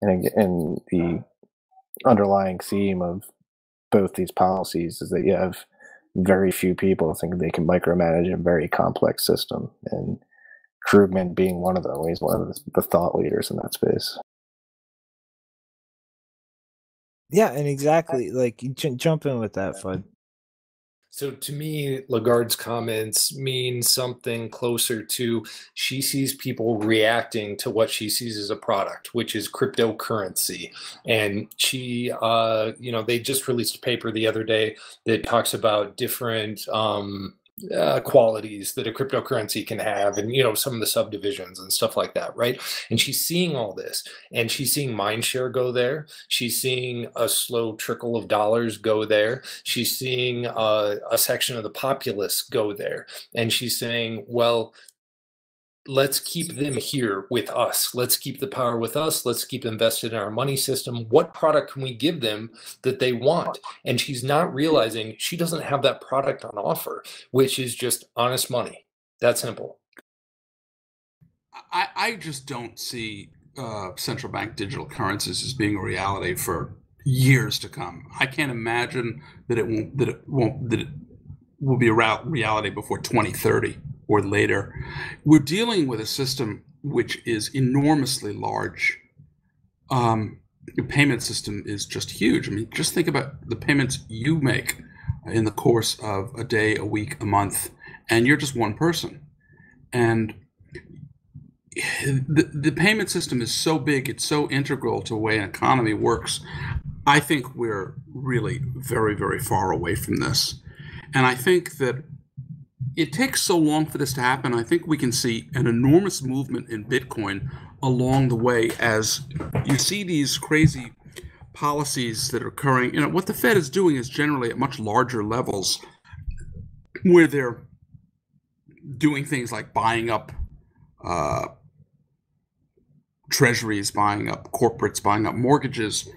And the underlying theme of both these policies is that you have very few people think they can micromanage a very complex system, and Krugman being one of them. He's one of the thought leaders in that space. Yeah, and exactly, like, you jump in with that, Fud. So to me, Lagarde's comments mean something closer to, she sees people reacting to what she sees as a product, which is cryptocurrency. And she, they just released a paper the other day that talks about different qualities that a cryptocurrency can have, and some of the subdivisions and stuff like that, right? And she's seeing all this, and she's seeing mindshare go there. She's seeing a slow trickle of dollars go there. She's seeing a section of the populace go there, and she's saying, well, let's keep them here with us. Let's keep the power with us. Let's keep invested in our money system. What product can we give them that they want? And she's not realizing she doesn't have that product on offer, which is just honest money. That simple. I just don't see central bank digital currencies as being a reality for years to come. I can't imagine that it will be a reality before 2030. Or later. We're dealing with a system which is enormously large. The payment system is just huge. I mean, just think about the payments you make in the course of a day, a week, a month, and you're just one person. And the payment system is so big, it's so integral to the way an economy works. I think we're really very, very far away from this. And I think that it takes so long for this to happen. I think we can see an enormous movement in Bitcoin along the way as you see these crazy policies that are occurring. What the Fed is doing is generally at much larger levels, where they're doing things like buying up treasuries, buying up corporates, buying up mortgages.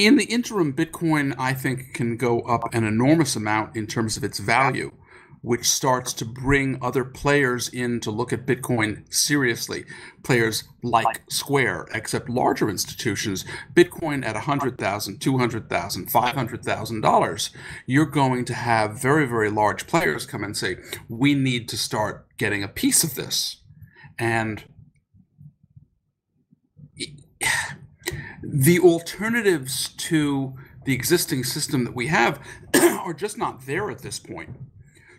In the interim, Bitcoin, I think, can go up an enormous amount in terms of its value, which starts to bring other players in to look at Bitcoin seriously. Players like Square, except larger institutions. Bitcoin at $100,000, $200,000, $500,000. You're going to have very, very large players come and say, we need to start getting a piece of this. And the alternatives to the existing system that we have are just not there at this point.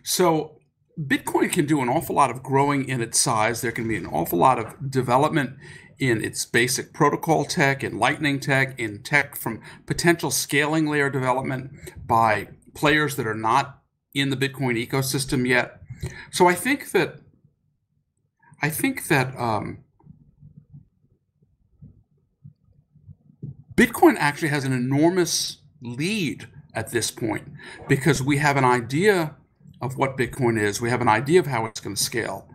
So Bitcoin can do an awful lot of growing in its size. There can be an awful lot of development in its basic protocol tech, in lightning tech, in tech from potential scaling layer development by players that are not in the Bitcoin ecosystem yet. So I think that Bitcoin actually has an enormous lead at this point, because we have an idea of what Bitcoin is. We have an idea of how it's going to scale.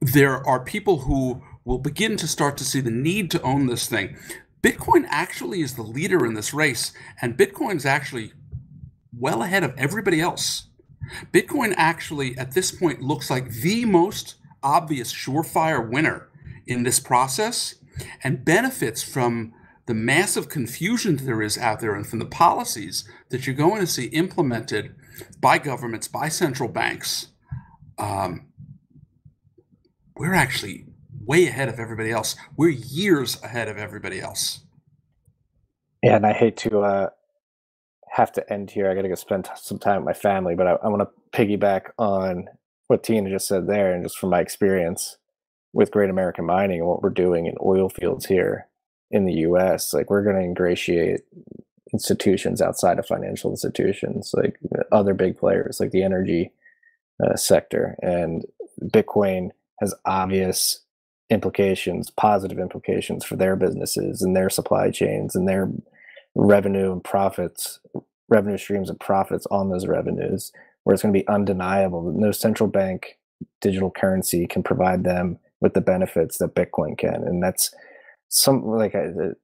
There are people who will begin to start to see the need to own this thing. Bitcoin actually is the leader in this race, and Bitcoin's actually well ahead of everybody else. Bitcoin actually, at this point, looks like the most obvious surefire winner in this process, and benefits from the massive confusion there is out there and from the policies that you're going to see implemented by governments, by central banks. We're actually way ahead of everybody else. We're years ahead of everybody else. Yeah, and I hate to have to end here. I got to go spend some time with my family, but I want to piggyback on what Tina just said there, and just from my experience with Great American Mining and what we're doing in oil fields here in the U.S., like, we're going to ingratiate institutions outside of financial institutions, like other big players, like the energy sector. And Bitcoin has obvious implications, positive implications for their businesses and their supply chains and their revenue and profits, revenue streams and profits on those revenues, where it's going to be undeniable that no central bank digital currency can provide them with the benefits that Bitcoin can. And that's something like, you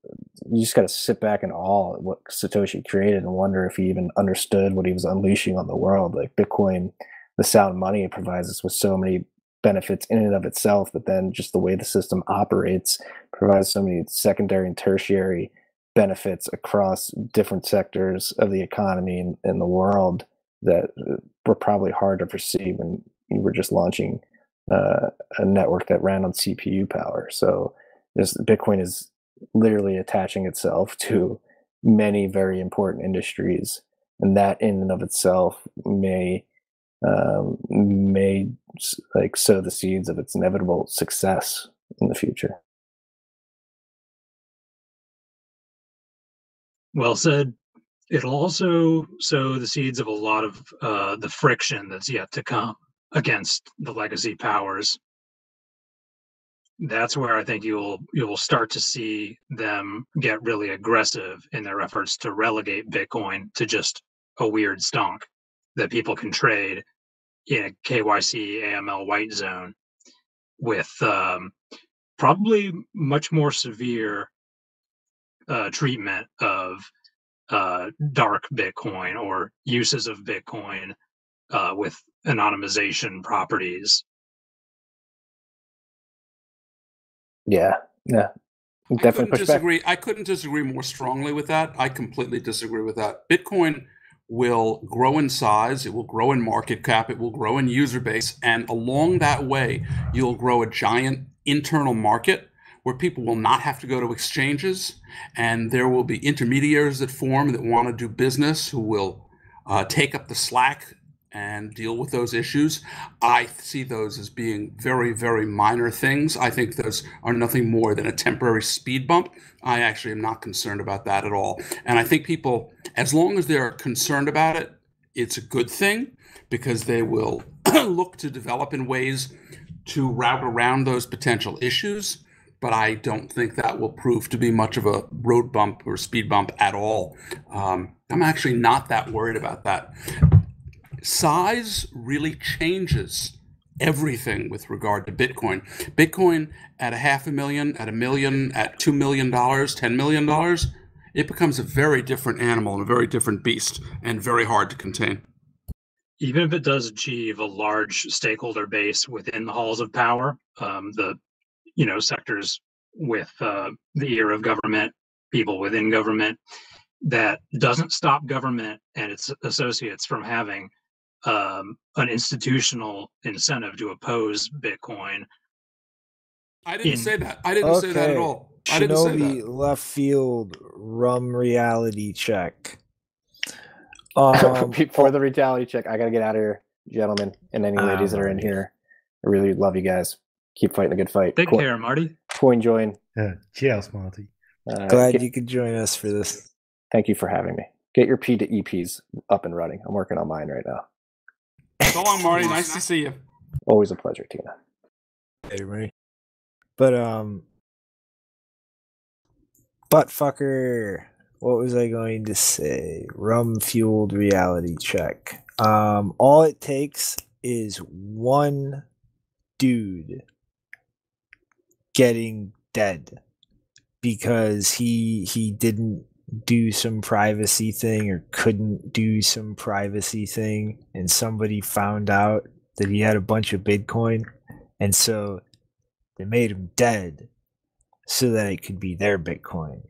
just got to sit back in awe at what Satoshi created and wonder if he even understood what he was unleashing on the world. Like, Bitcoin, the sound money, it provides us with so many benefits in and of itself, but then just the way the system operates provides so many secondary and tertiary benefits across different sectors of the economy and the world that were probably hard to perceive when you were just launching a network that ran on CPU power. So Bitcoin is literally attaching itself to many very important industries, and that in and of itself may like sow the seeds of its inevitable success in the future. Well said. It'll also sow the seeds of a lot of the friction that's yet to come against the legacy powers. That's where I think you will start to see them get really aggressive in their efforts to relegate Bitcoin to just a weird stonk that people can trade in a KYC AML white zone, with probably much more severe treatment of dark Bitcoin or uses of Bitcoin with anonymization properties. Yeah. Definitely disagree. I couldn't disagree more strongly with that. I completely disagree with that. Bitcoin will grow in size. It will grow in market cap. It will grow in user base. And along that way, you'll grow a giant internal market where people will not have to go to exchanges. And there will be intermediaries that form that want to do business, who will take up the slack and deal with those issues. I see those as being very, very minor things. I think those are nothing more than a temporary speed bump. I actually am not concerned about that at all. And I think people, as long as they're concerned about it, it's a good thing, because they will look to develop in ways to route around those potential issues. But I don't think that will prove to be much of a road bump or speed bump at all. I'm actually not that worried about that. Size really changes everything with regard to Bitcoin. Bitcoin at $500,000, at $1 million, at $2 million, $10 million, it becomes a very different animal and a very different beast, and very hard to contain. Even if it does achieve a large stakeholder base within the halls of power, the sectors with the ear of government, people within government, that doesn't stop government and its associates from having an institutional incentive to oppose Bitcoin. I didn't say that at all. Shinobi, I didn't say that. Left field rum reality check. Before the reality check, I gotta get out of here, gentlemen, and any ladies that are in here. I really love you guys. Keep fighting a good fight. Take care, Marty. Go and join. Cheers, Marty. Glad you could join us for this. Thank you for having me. Get your P to EPs up and running. I'm working on mine right now. So long, Marty. Nice to see you. Always a pleasure, Tina. Hey, everybody. But fucker, what was I going to say? Rum-fueled reality check. All it takes is one dude getting dead because he didn't do some privacy thing or couldn't do some privacy thing, and somebody found out that he had a bunch of Bitcoin, and so they made him dead so that it could be their Bitcoin.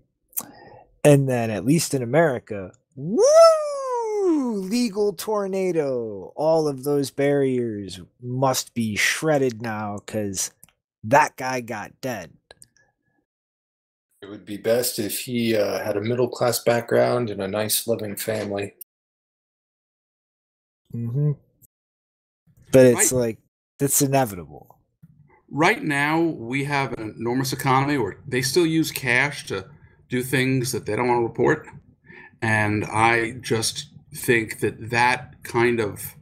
And then, at least in America, woo, legal tornado, all of those barriers must be shredded now because that guy got dead. It would be best if he had a middle-class background and a nice, loving family. Mm-hmm. But it's like, that's inevitable. Right now, we have an enormous economy where they still use cash to do things that they don't want to report. And I just think that that kind of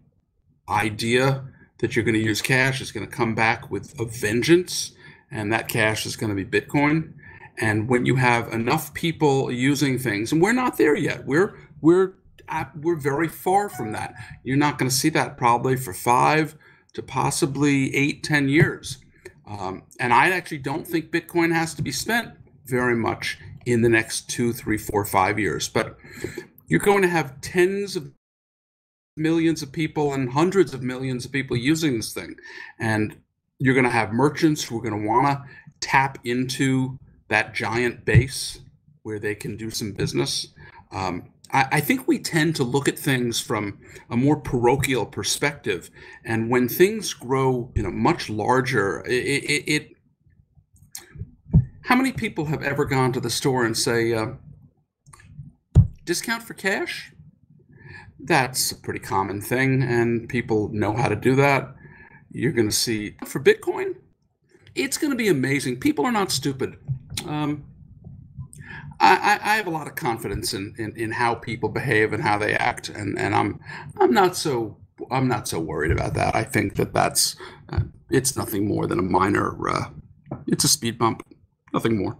idea that you're going to use cash is going to come back with a vengeance, and that cash is going to be Bitcoin. And when you have enough people using things, and we're not there yet, we're very far from that. You're not going to see that probably for 5 to possibly 8, 10 years. And I actually don't think Bitcoin has to be spent very much in the next 2, 3, 4, 5 years. But you're going to have tens of millions of people and hundreds of millions of people using this thing. And you're going to have merchants who are going to want to tap into that giant base where they can do some business. I think we tend to look at things from a more parochial perspective, and when things grow, you know, much larger, how many people have ever gone to the store and say, discount for cash? That's a pretty common thing, and people know how to do that. You're going to see for Bitcoin, it's going to be amazing. People are not stupid. I have a lot of confidence in how people behave and how they act, and I'm not so worried about that. I think that that's it's nothing more than a minor. It's a speed bump, nothing more.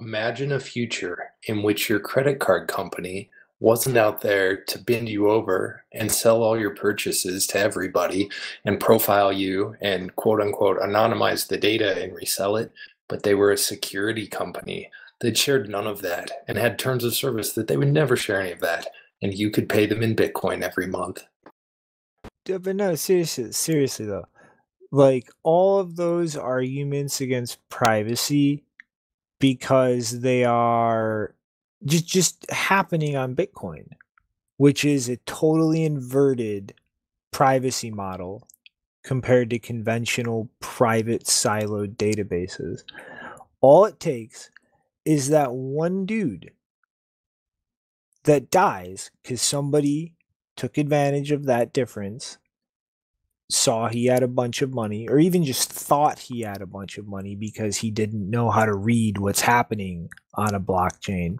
Imagine a future in which your credit card company wasn't out there to bend you over and sell all your purchases to everybody and profile you and quote unquote anonymize the data and resell it. But they were a security company that shared none of that and had terms of service that they would never share any of that. And you could pay them in Bitcoin every month. Yeah, but no, seriously though, like all of those arguments against privacy, because they are just happening on Bitcoin, which is a totally inverted privacy model compared to conventional private siloed databases. All it takes is that one dude that dies because somebody took advantage of that difference, saw he had a bunch of money, or even just thought he had a bunch of money because he didn't know how to read what's happening on a blockchain,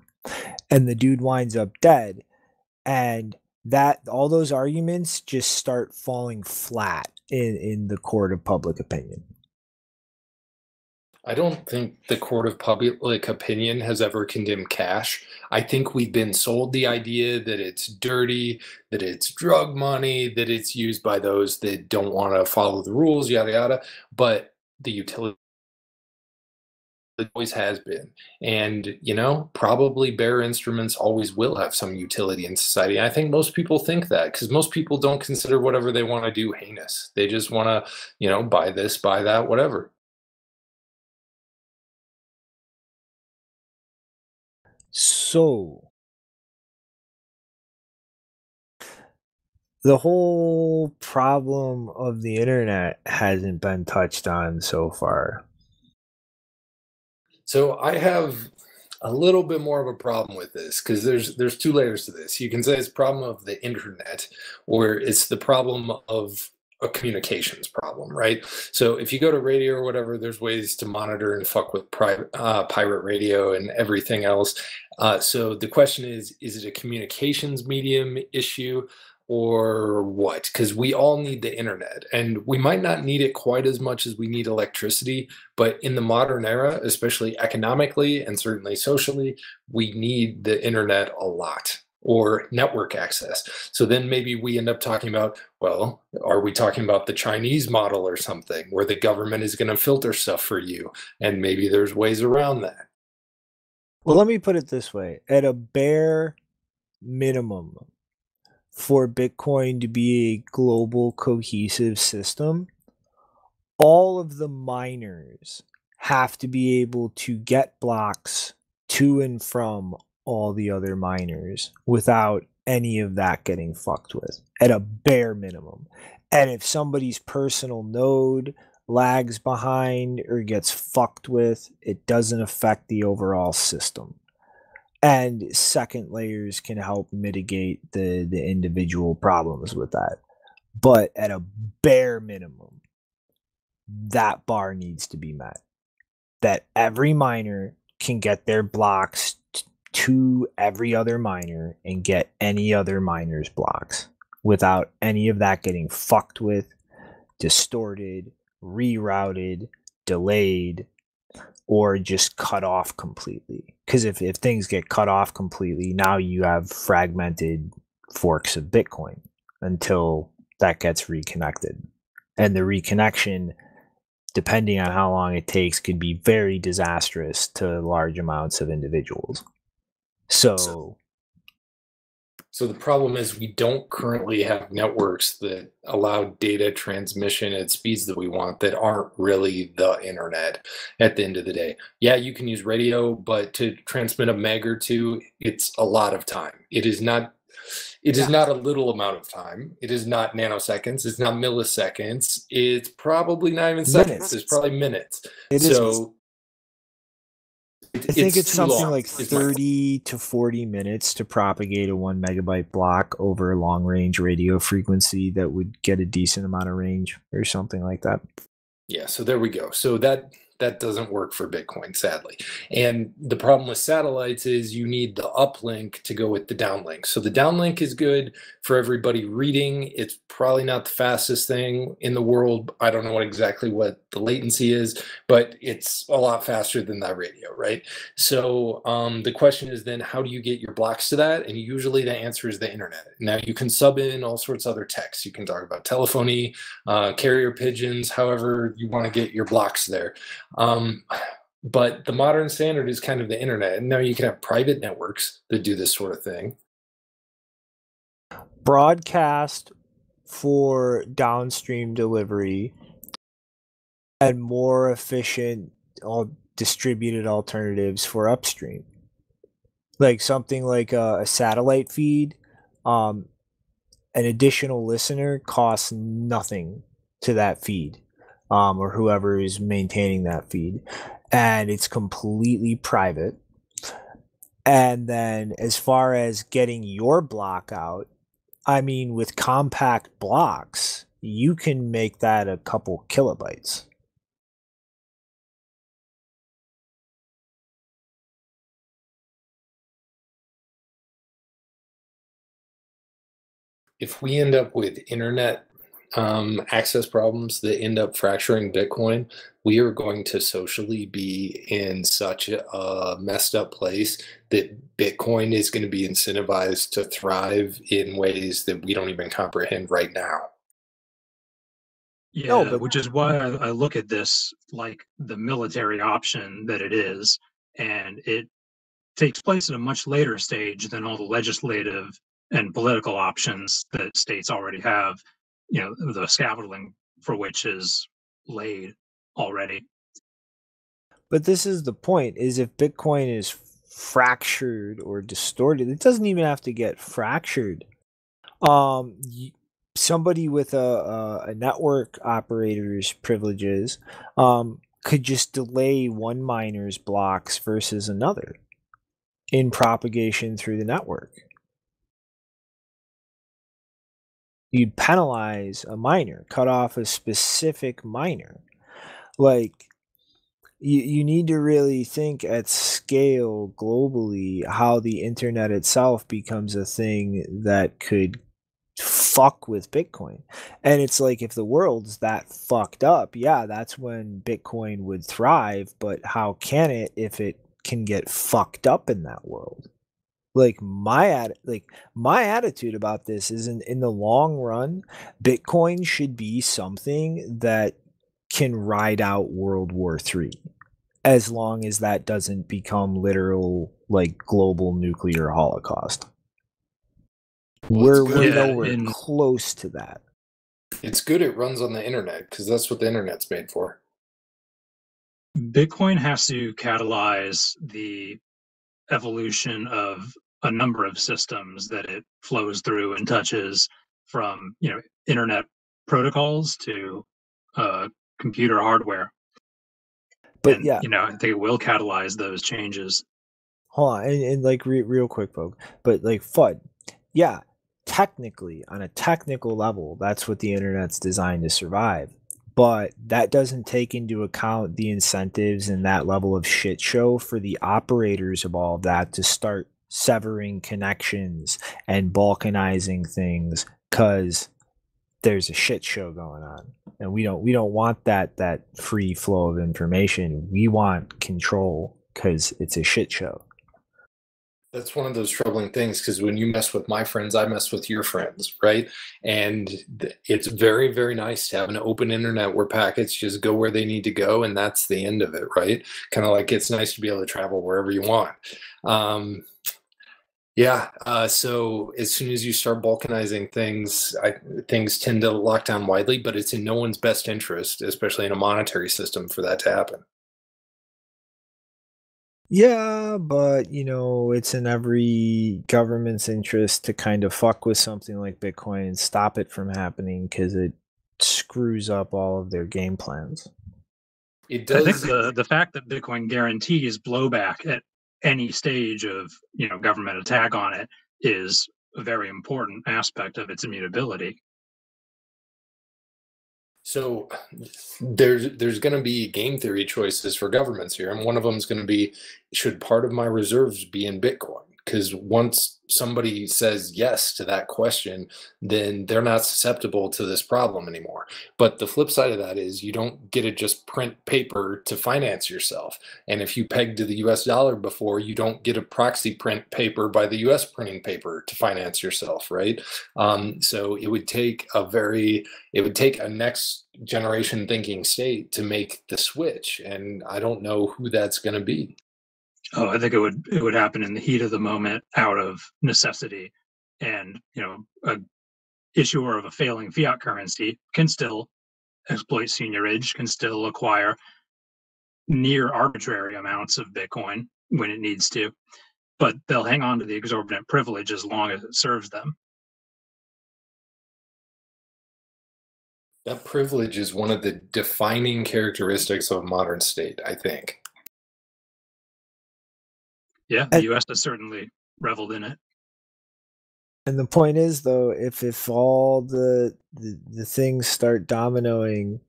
and the dude winds up dead, and that all those arguments just start falling flat in the court of public opinion. I don't think the court of public opinion has ever condemned cash. I think we've been sold the idea that it's dirty, that it's drug money, that it's used by those that don't want to follow the rules, yada, yada. But the utility always has been. And, you know, probably bearer instruments always will have some utility in society. And I think most people think that because most people don't consider whatever they want to do heinous. They just want to, you know, buy this, buy that, whatever. So the whole problem of the internet hasn't been touched on so far. So I have a little bit more of a problem with this because there's two layers to this. You can say it's the problem of the internet, or it's the problem of a communications problem, right? So if you go to radio or whatever, there's ways to monitor and fuck with pirate radio and everything else. So the question is it a communications medium issue or what? Because we all need the internet, and we might not need it quite as much as we need electricity, but in the modern era, especially economically and certainly socially, we need the internet a lot, or network access. So then maybe we end up talking about, well, are we talking about the Chinese model or something where the government is going to filter stuff for you? And maybe there's ways around that. Well, let me put it this way. At a bare minimum, for Bitcoin to be a global cohesive system, all of the miners have to be able to get blocks to and from all the other miners without any of that getting fucked with, at a bare minimum. And if somebody's personal node lags behind or gets fucked with, it doesn't affect the overall system. And second layers can help mitigate the individual problems with that. But at a bare minimum, that bar needs to be met, that every miner can get their blocks to every other miner and get any other miner's blocks without any of that getting fucked with, distorted, rerouted, delayed, or just cut off completely. Because if things get cut off completely, now you have fragmented forks of Bitcoin until that gets reconnected. And the reconnection, depending on how long it takes, could be very disastrous to large amounts of individuals. So the problem is we don't currently have networks that allow data transmission at speeds that we want that aren't really the internet at the end of the day. Yeah, you can use radio, but to transmit a meg or two, it's a lot of time. It is not a little amount of time. It is not nanoseconds. It's not milliseconds. It's probably not even seconds. Minutes. It's probably minutes. I think it's something like 30 to 40 minutes to propagate a 1 megabyte block over a long range radio frequency that would get a decent amount of range or something like that. Yeah, so there we go. So that doesn't work for Bitcoin, sadly. And the problem with satellites is you need the uplink to go with the downlink. So the downlink is good for everybody reading. It's probably not the fastest thing in the world. I don't know exactly what the latency is, but it's a lot faster than that radio, right? So the question is then, how do you get your blocks to that? And usually the answer is the internet. Now you can sub in all sorts of other texts. You can talk about telephony, carrier pigeons, however you want to get your blocks there. But the modern standard is kind of the internet. And now you can have private networks that do this sort of thing. Broadcast for downstream delivery and more efficient distributed alternatives for upstream. Like something like a satellite feed, an additional listener costs nothing to that feed. Or whoever is maintaining that feed, and it's completely private. And then as far as getting your block out, I mean, with compact blocks, you can make that a couple kilobytes. If we end up with internet access problems that end up fracturing Bitcoin, we are going to socially be in such a messed up place that Bitcoin is going to be incentivized to thrive in ways that we don't even comprehend right now. Yeah, which is why I look at this like the military option that it is, and it takes place at a much later stage than all the legislative and political options that states already have. You know, the scaffolding for which is laid already. But this is the point, is if Bitcoin is fractured or distorted, it doesn't even have to get fractured. Somebody with a network operator's privileges could just delay one miner's blocks versus another in propagation through the network. you'd penalize a miner, cut off a specific miner. Like, you need to really think at scale globally how the internet itself becomes a thing that could fuck with Bitcoin. And it's like, if the world's that fucked up, yeah, that's when Bitcoin would thrive. But how can it if it can get fucked up in that world? Like, my attitude about this is, in the long run, Bitcoin should be something that can ride out World War III, as long as that doesn't become literal, like, global nuclear holocaust. We're nowhere close to that. It's good it runs on the internet, because that's what the internet's made for. Bitcoin has to catalyze the evolution of a number of systems that it flows through and touches, from, you know, internet protocols to computer hardware. But, and, yeah, you know, I think it will catalyze those changes. Hold on, and like, real quick, folks, but like, FUD, yeah, technically, on a technical level, that's what the internet's designed to survive. But that doesn't take into account the incentives and that level of shit show for the operators of all of that to start severing connections and balkanizing things, because there's a shit show going on, and we don't want that free flow of information. We want control, because it's a shit show. That's one of those troubling things, because when you mess with my friends, I mess with your friends, right? And it's very, very nice to have an open internet where packets just go where they need to go, and that's the end of it, right? Kind of like, it's nice to be able to travel wherever you want. So as soon as you start balkanizing things, things tend to lock down widely, but it's in no one's best interest, especially in a monetary system, for that to happen. Yeah, but, you know, it's in every government's interest to kind of fuck with something like Bitcoin and stop it from happening, because it screws up all of their game plans. It does. I think the fact that Bitcoin guarantees blowback at any stage of, you know, government attack on it is a very important aspect of its immutability. So there's going to be game theory choices for governments here, and one of them is going to be, should part of my reserves be in Bitcoin? Because once somebody says yes to that question, then they're not susceptible to this problem anymore. But the flip side of that is, you don't get to just print paper to finance yourself. And if you pegged to the US dollar before, you don't get a proxy print paper by the US printing paper to finance yourself, right? So it would take a next generation thinking state to make the switch. And I don't know who that's going to be. Oh, I think it would happen in the heat of the moment, out of necessity, and, you know, an issuer of a failing fiat currency can still exploit seniorage, can still acquire near arbitrary amounts of Bitcoin when it needs to, but they'll hang on to the exorbitant privilege as long as it serves them. That privilege is one of the defining characteristics of a modern state, I think. Yeah, the U.S. has certainly reveled in it. And the point is, though, if all the things start dominoing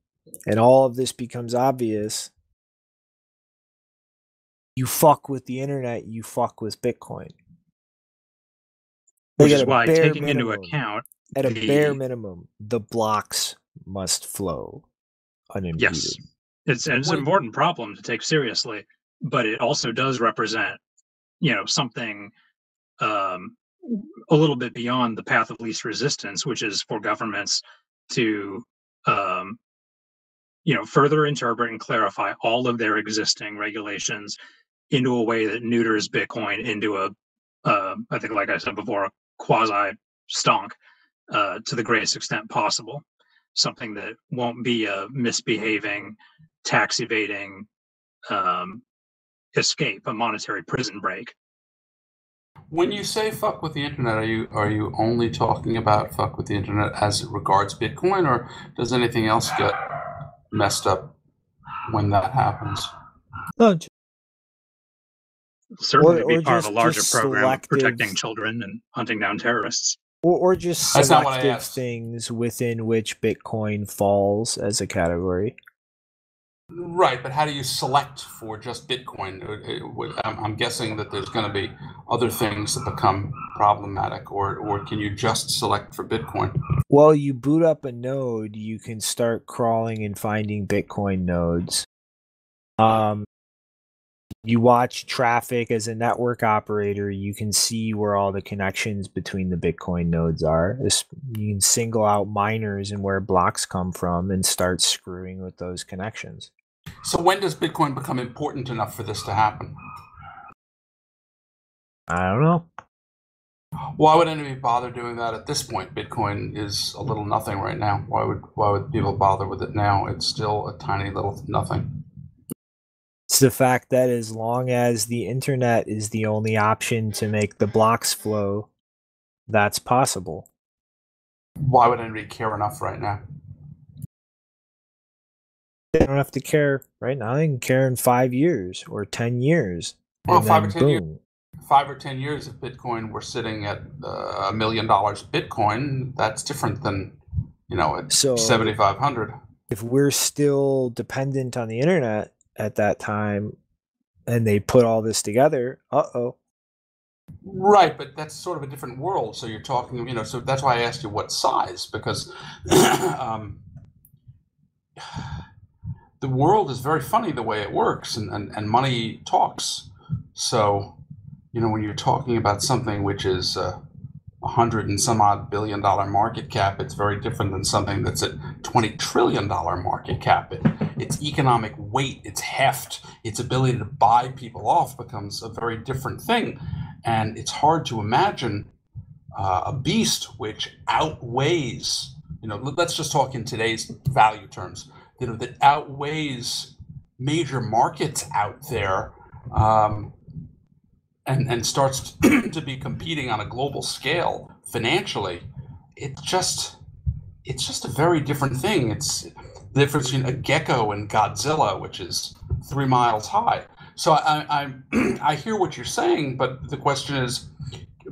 and all of this becomes obvious, you fuck with the internet, you fuck with Bitcoin. Which is why, taking into account, at a bare minimum, the blocks must flow unimpeded. Yes, it's an important problem to take seriously, but it also does represent, you know, something a little bit beyond the path of least resistance, which is for governments to, you know, further interpret and clarify all of their existing regulations into a way that neuters Bitcoin into a, I think, like I said before, a quasi-stonk to the greatest extent possible. Something that won't be a misbehaving, tax-evading escape, a monetary prison break. When you say fuck with the internet, are you only talking about fuck with the internet as it regards Bitcoin, or does anything else get messed up when that happens? No, certainly be part of a larger program protecting children and hunting down terrorists. Or just selective things within which Bitcoin falls as a category. Right, but how do you select for just Bitcoin? I'm guessing that there's going to be other things that become problematic, or can you just select for Bitcoin? Well, you boot up a node, you can start crawling and finding Bitcoin nodes. You watch traffic as a network operator. You can see where all the connections between the Bitcoin nodes are. You can single out miners and where blocks come from and start screwing with those connections. So when does Bitcoin become important enough for this to happen? I don't know. Why would anybody bother doing that at this point? Bitcoin is a little nothing right now. Why would people bother with it now? It's still a tiny little nothing. It's the fact that as long as the internet is the only option to make the blocks flow, that's possible. Why would anybody care enough right now? They don't have to care right now. They can care in 5 years or 10 years. Well, 5 or 10 years. 5 or 10 years, if Bitcoin were sitting at $1 million Bitcoin, that's different than, you know, at 7,500. If we're still dependent on the internet at that time, and they put all this together, uh-oh. Right, but that's sort of a different world. So you're talking, you know, so that's why I asked you what size, because the world is very funny the way it works, and money talks. So, you know, when you're talking about something which is $100 and some odd billion market cap, it's very different than something that's at $20 trillion market cap. Its economic weight, its heft, its ability to buy people off becomes a very different thing, and it's hard to imagine a beast which outweighs, you know, let's just talk in today's value terms, you know, that outweighs major markets out there, and starts to be competing on a global scale financially. It's just a very different thing. It's the difference between a gecko and Godzilla, which is 3 miles high. So I hear what you're saying, but the question is,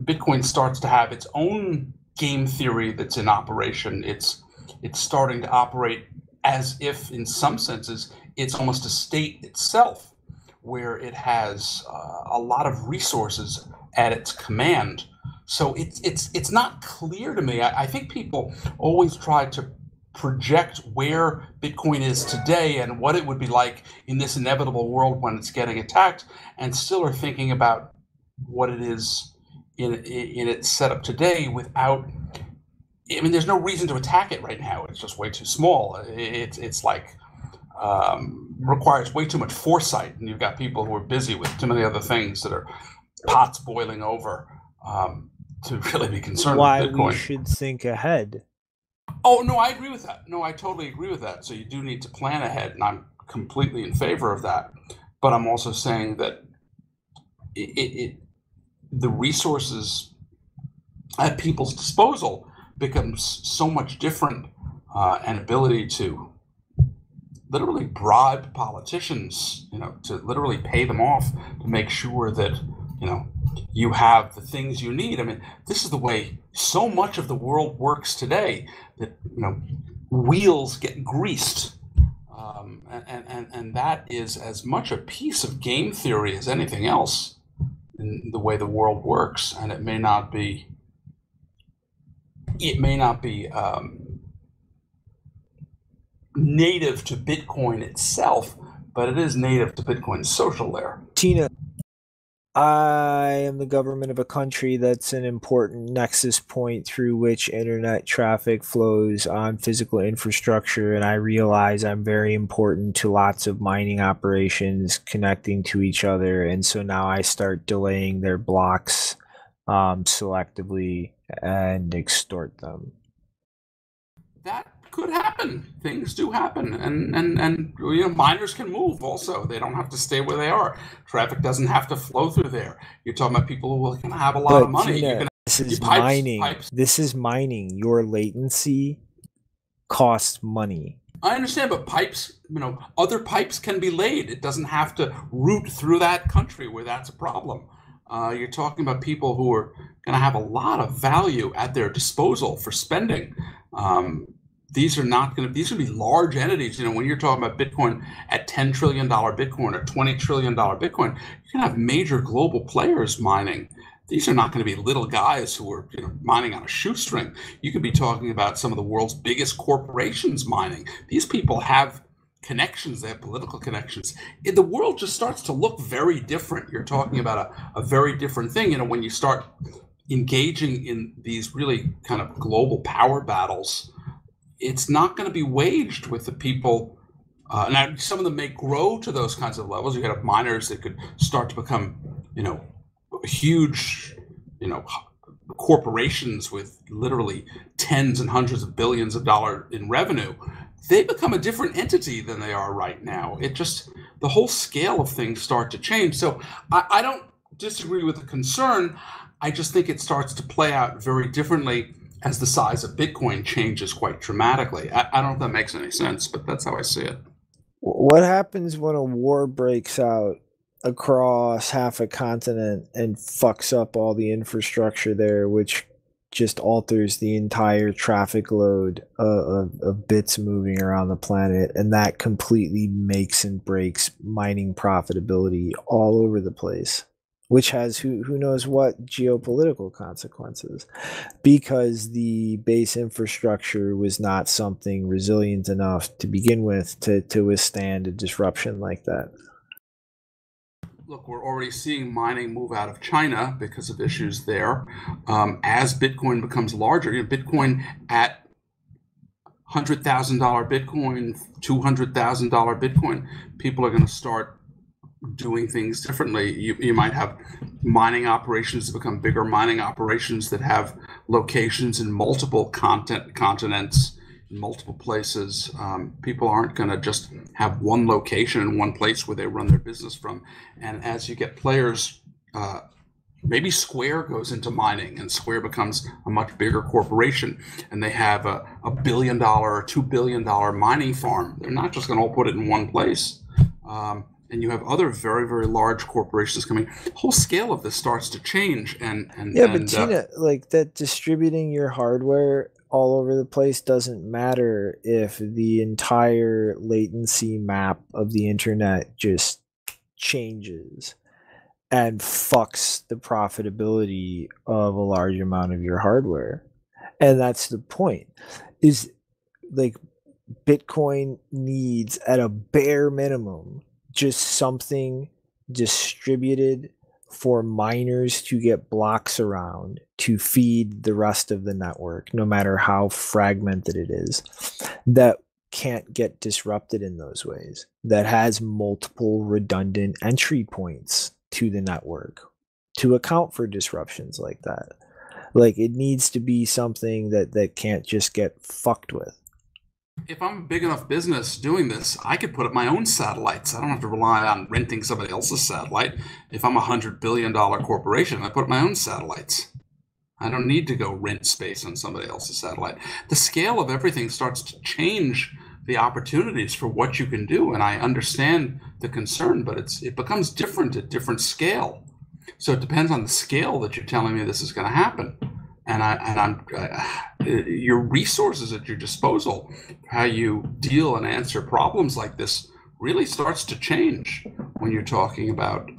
Bitcoin starts to have its own game theory that's in operation. It's starting to operate as if, in some senses, it's almost a state itself, where it has a lot of resources at its command. So it's not clear to me. I think people always try to project where Bitcoin is today and what it would be like in this inevitable world when it's getting attacked, and still are thinking about what it is in its setup today without, I mean, there's no reason to attack it right now. It's just way too small. It's like, requires way too much foresight, and you've got people who are busy with too many other things that are pots boiling over to really be concerned with Bitcoin. Why we should think ahead. Oh, no, I agree with that. No, I totally agree with that. So you do need to plan ahead, and I'm completely in favor of that. But I'm also saying that the resources at people's disposal becomes so much different, and ability to literally bribe politicians, you know, to literally pay them off to make sure that, you know, you have the things you need. I mean, this is the way so much of the world works today, that, you know, wheels get greased, and that is as much a piece of game theory as anything else in the way the world works. And it may not be native to Bitcoin itself, but it is native to Bitcoin's social layer. Tina, I am the government of a country that's an important nexus point through which internet traffic flows on physical infrastructure, and I realize I'm very important to lots of mining operations connecting to each other, and so now I start delaying their blocks selectively and extort them. That could happen. Things do happen, and you know, miners can move also. They don't have to stay where they are. Traffic doesn't have to flow through there. You're talking about people who can have a lot of money. Tina, this is mining. This is mining. Your latency costs money. I understand, but pipes, you know, other pipes can be laid. It doesn't have to route through that country where that's a problem. You're talking about people who are going to have a lot of value at their disposal for spending. These are going to be large entities. You know, when you're talking about Bitcoin at $10 trillion Bitcoin or $20 trillion Bitcoin, you're going to have major global players mining. These are not going to be little guys who are mining on a shoestring. You could be talking about some of the world's biggest corporations mining. These people have connections, they have political connections. The world just starts to look very different. You're talking about a very different thing, when you start engaging in these really kind of global power battles. It's not going to be waged with the people. Now, some of them may grow to those kinds of levels. You could have miners that could start to become, huge, corporations with literally tens and hundreds of billions of dollars in revenue. They become a different entity than they are right now. It just, the whole scale of things start to change. So I don't disagree with the concern. I just think it starts to play out very differently as the size of Bitcoin changes quite dramatically. I don't know if that makes any sense, but that's how I see it. What happens when a war breaks out across half a continent and fucks up all the infrastructure there, which just alters the entire traffic load of bits moving around the planet, and that completely makes and breaks mining profitability all over the place, which has who knows what geopolitical consequences, because the base infrastructure was not something resilient enough to begin with to withstand a disruption like that. Look, we're already seeing mining move out of China because of issues there. As Bitcoin becomes larger, Bitcoin at $100,000 Bitcoin, $200,000 Bitcoin, people are going to start doing things differently. You might have mining operations that become bigger, mining operations that have locations in multiple continents. Multiple places. People aren't going to just have one location in one place where they run their business from. And as you get players, maybe Square goes into mining, and Square becomes a much bigger corporation, and they have a $1 billion or $2 billion mining farm. They're not just going to all put it in one place. And you have other very, very large corporations coming. The whole scale of this starts to change. But Tina, like that, distributing your hardware all over the place doesn't matter if the entire latency map of the internet just changes and fucks the profitability of a large amount of your hardware. And that's the point, is like Bitcoin needs at a bare minimum just something distributed for miners to get blocks around to feed the rest of the network, no matter how fragmented it is, that can't get disrupted in those ways, that has multiple redundant entry points to the network to account for disruptions like that. Like, it needs to be something that can't just get fucked with. If I'm a big enough business doing this, I could put up my own satellites. I don't have to rely on renting somebody else's satellite. If I'm a $100 billion corporation, I put up my own satellites. I don't need to go rent space on somebody else's satellite. The scale of everything starts to change the opportunities for what you can do, and I understand the concern, but it becomes different at different scale. So it depends on the scale that you're telling me this is going to happen. Your resources at your disposal, how you deal and answer problems like this, really starts to change when you're talking about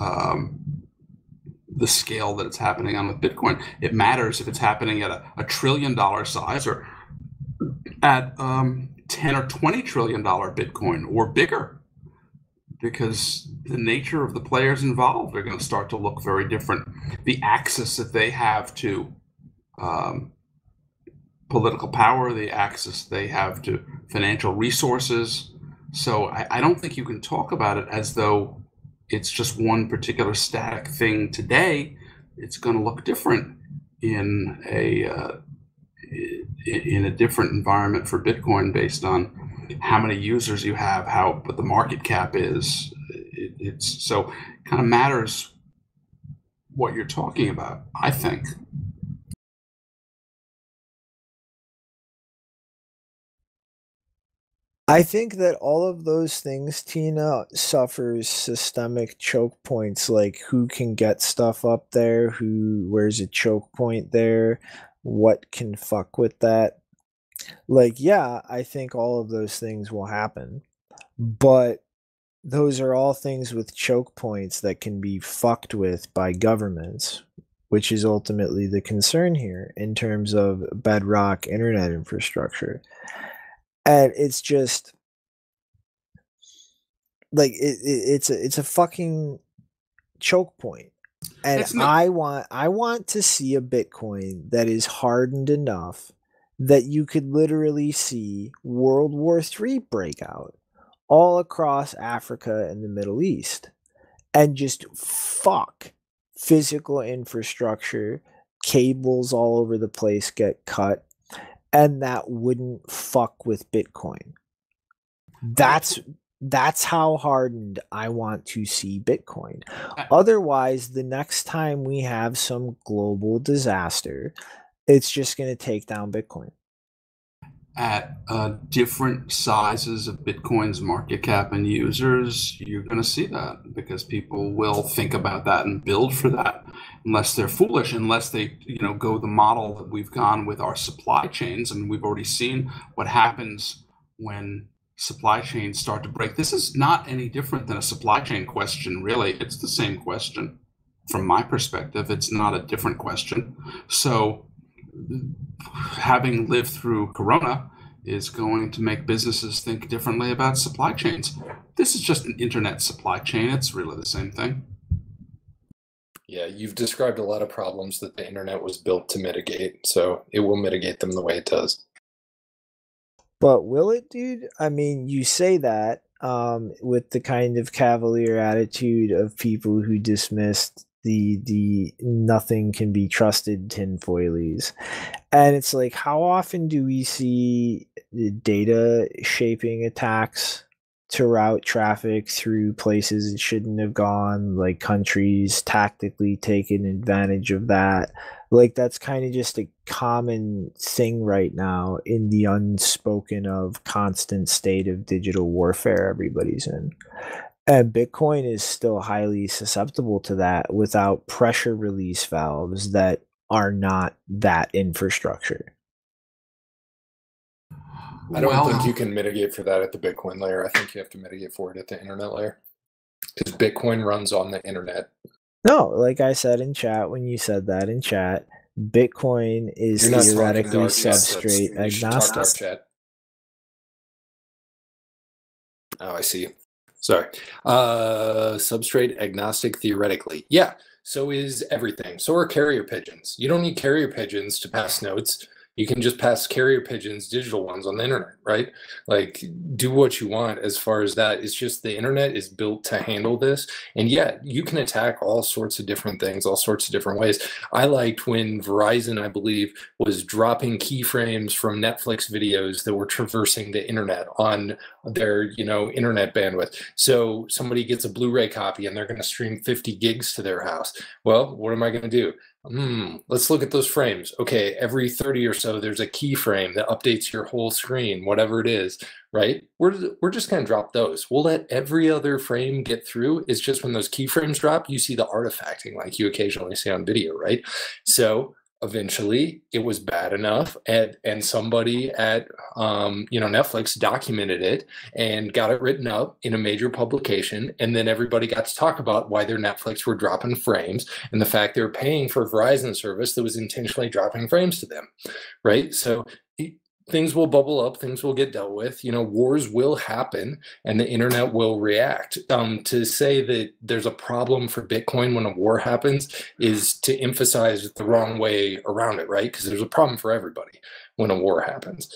the scale that it's happening on with Bitcoin. It matters if it's happening at a $1 trillion size or at $10 or $20 trillion Bitcoin or bigger, because the nature of the players involved are going to start to look very different. The access that they have to political power, the access they have to financial resources. So I don't think you can talk about it as though it's just one particular static thing today. It's going to look different in a different environment for Bitcoin based on how many users you have, what the market cap is. It's so, it kind of matters what you're talking about, I think. I think that all of those things, Tina, suffers systemic choke points, like who can get stuff up there, where's a choke point there, what can fuck with that. Like, yeah, I think all of those things will happen, but those are all things with choke points that can be fucked with by governments, which is ultimately the concern here in terms of bedrock internet infrastructure. And it's just like it's a fucking choke point. And I want to see a Bitcoin that is hardened enough that you could literally see World War III break out all across Africa and the Middle East and just fuck physical infrastructure, cables all over the place get cut. And that wouldn't fuck with Bitcoin. That's how hardened I want to see Bitcoin. Otherwise, the next time we have some global disaster, it's just going to take down Bitcoin. At different sizes of Bitcoin's market cap and users, you're going to see that, because people will think about that and build for that, unless they're foolish, unless they, you know, go the model that we've gone with our supply chains. And we've already seen what happens when supply chains start to break. This is not any different than a supply chain question, really. It's the same question from my perspective. It's not a different question. So having lived through Corona is going to make businesses think differently about supply chains. This is just an internet supply chain. It's really the same thing. Yeah, you've described a lot of problems that the internet was built to mitigate, so it will mitigate them the way it does. But will it, dude? I mean, you say that with the kind of cavalier attitude of people who dismissed the nothing can be trusted tinfoilies. And it's like, how often do we see data shaping attacks to route traffic through places it shouldn't have gone, like countries tactically taking advantage of that? Like, that's kind of just a common thing right now in the unspoken of constant state of digital warfare everybody's in. And Bitcoin is still highly susceptible to that without pressure release valves that are not that infrastructure. I don't think you can mitigate for that at the Bitcoin layer. I think you have to mitigate for it at the internet layer, because Bitcoin runs on the internet. No, like I said in chat, when you said that in chat, Bitcoin is theoretically substrate agnostic. Oh, I see. Sorry. Substrate agnostic theoretically. Yeah. So is everything. So are carrier pigeons. You don't need carrier pigeons to pass notes. You can just pass carrier pigeons, digital ones, on the internet, right? Like, do what you want as far as that. It's just the internet is built to handle this. And yet you can attack all sorts of different things, all sorts of different ways. I liked when Verizon, I believe, was dropping keyframes from Netflix videos that were traversing the internet on their, you know, internet bandwidth. So somebody gets a Blu-ray copy and they're going to stream 50 gigs to their house. Well, what am I going to do? Let's look at those frames. Okay, every 30 or so, there's a keyframe that updates your whole screen, whatever it is, right? We're just going to drop those. We'll let every other frame get through. It's just when those keyframes drop, you see the artifacting like you occasionally see on video, right? So eventually it was bad enough, and somebody at you know, Netflix documented it and got it written up in a major publication, and then everybody got to talk about why their Netflix were dropping frames and the fact they were paying for a Verizon service that was intentionally dropping frames to them, right? So things will bubble up, things will get dealt with, you know, wars will happen, and the internet will react. To say that there's a problem for Bitcoin when a war happens is to emphasize the wrong way around it, right? Because there's a problem for everybody when a war happens.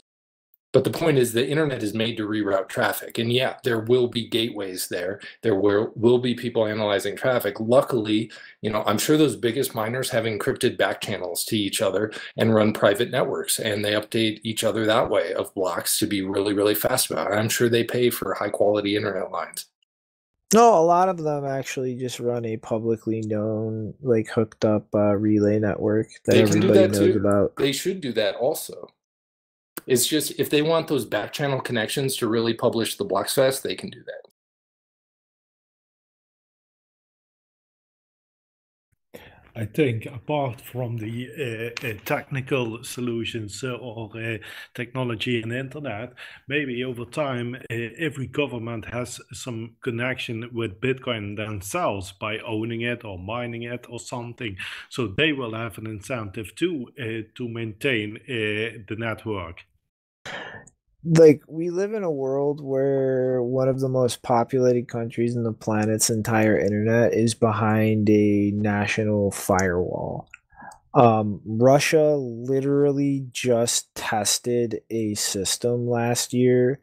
But the point is, the internet is made to reroute traffic. And yeah, there will be gateways there. There will be people analyzing traffic. Luckily, you know, I'm sure those biggest miners have encrypted back channels to each other and run private networks. And they update each other that way of blocks to be really, really fast about it. I'm sure they pay for high quality internet lines. No, a lot of them actually just run a publicly known, like, hooked up relay network that everybody knows about. They should do that also. It's just if they want those back channel connections to really publish the Bloxfest, they can do that. I think apart from the technical solutions or technology and internet, maybe over time every government has some connection with Bitcoin themselves by owning it or mining it or something. So they will have an incentive to maintain the network. Like, we live in a world where one of the most populated countries in the planet's entire internet is behind a national firewall. Russia literally just tested a system last year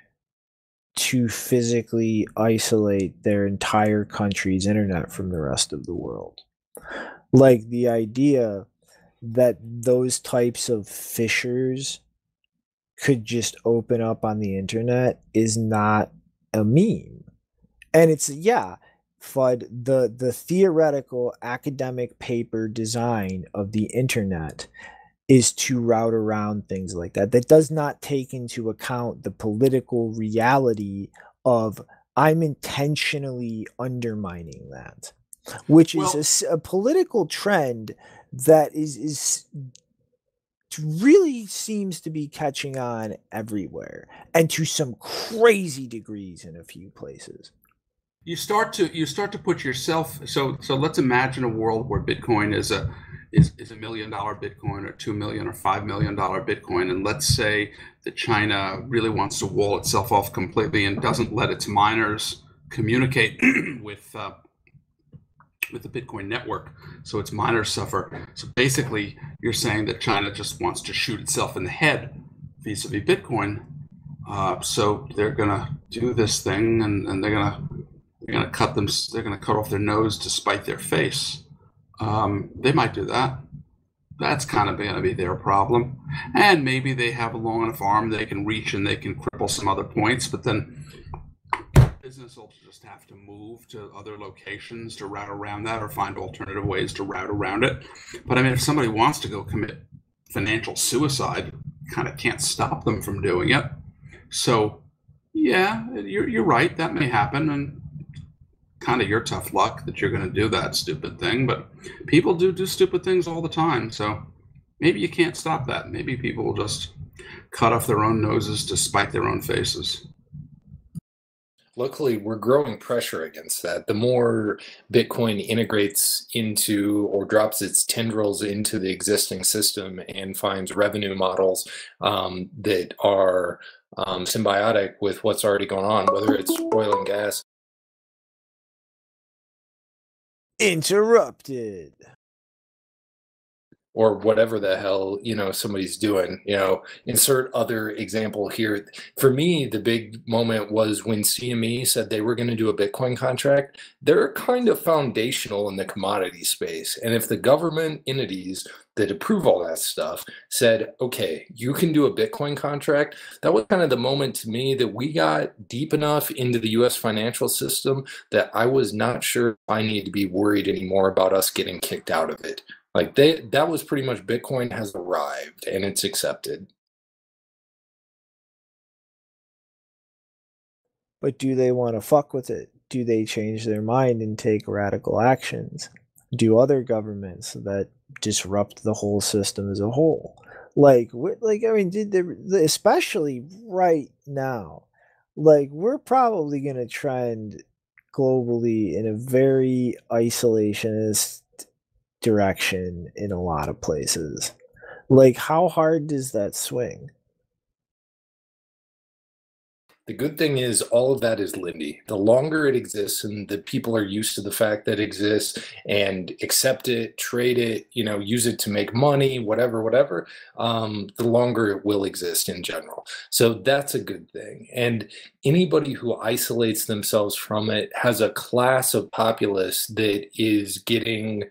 to physically isolate their entire country's internet from the rest of the world. Like, the idea that those types of fissures could just open up on the internet is not a meme. And it's, yeah, FUD, the theoretical academic paper design of the internet is to route around things like that. That does not take into account the political reality of I'm intentionally undermining that, which is a political trend that is really seems to be catching on everywhere, and to some crazy degrees in a few places. You start to put yourself, so let's imagine a world where Bitcoin is a $1 million Bitcoin or $2 million or $5 million Bitcoin, and let's say that China really wants to wall itself off completely and doesn't let its miners communicate with the Bitcoin network, so its miners suffer. So basically, you're saying that China just wants to shoot itself in the head vis-a-vis Bitcoin. So they're gonna do this thing, and they're gonna cut them. They're gonna cut off their nose to spite their face. They might do that. That's kind of gonna be their problem. And maybe they have a long enough arm they can reach and they can cripple some other points. But then business will just have to move to other locations to route around that, or find alternative ways to route around it. But I mean, if somebody wants to go commit financial suicide, kind of can't stop them from doing it. So yeah, you're right, that may happen, and kind of your tough luck that you're going to do that stupid thing. But people do stupid things all the time, so maybe you can't stop that. Maybe people will just cut off their own noses to spite their own faces. Luckily, we're growing pressure against that. The more Bitcoin integrates into or drops its tendrils into the existing system and finds revenue models that are symbiotic with what's already going on, whether it's oil and gas. Interrupted. Or whatever the hell, you know, somebody's doing, you know, insert other example here. For me, the big moment was when CME said they were going to do a Bitcoin contract. They're kind of foundational in the commodity space. And if the government entities that approve all that stuff said, okay, you can do a Bitcoin contract, that was kind of the moment to me that we got deep enough into the US financial system that I was not sure I need to be worried anymore about us getting kicked out of it. Like, that was pretty much Bitcoin has arrived and it's accepted. But do they want to fuck with it? Do they change their mind and take radical actions? Do other governments that disrupt the whole system as a whole? Like I mean, did they, especially right now, like, we're probably going to trend globally in a very isolationist direction in a lot of places. Like, how hard does that swing? The good thing is all of that is Lindy. The longer it exists and the people are used to the fact that it exists and accept it, trade it, you know, use it to make money, whatever, the longer it will exist in general. So that's a good thing. And anybody who isolates themselves from it has a class of populace that is getting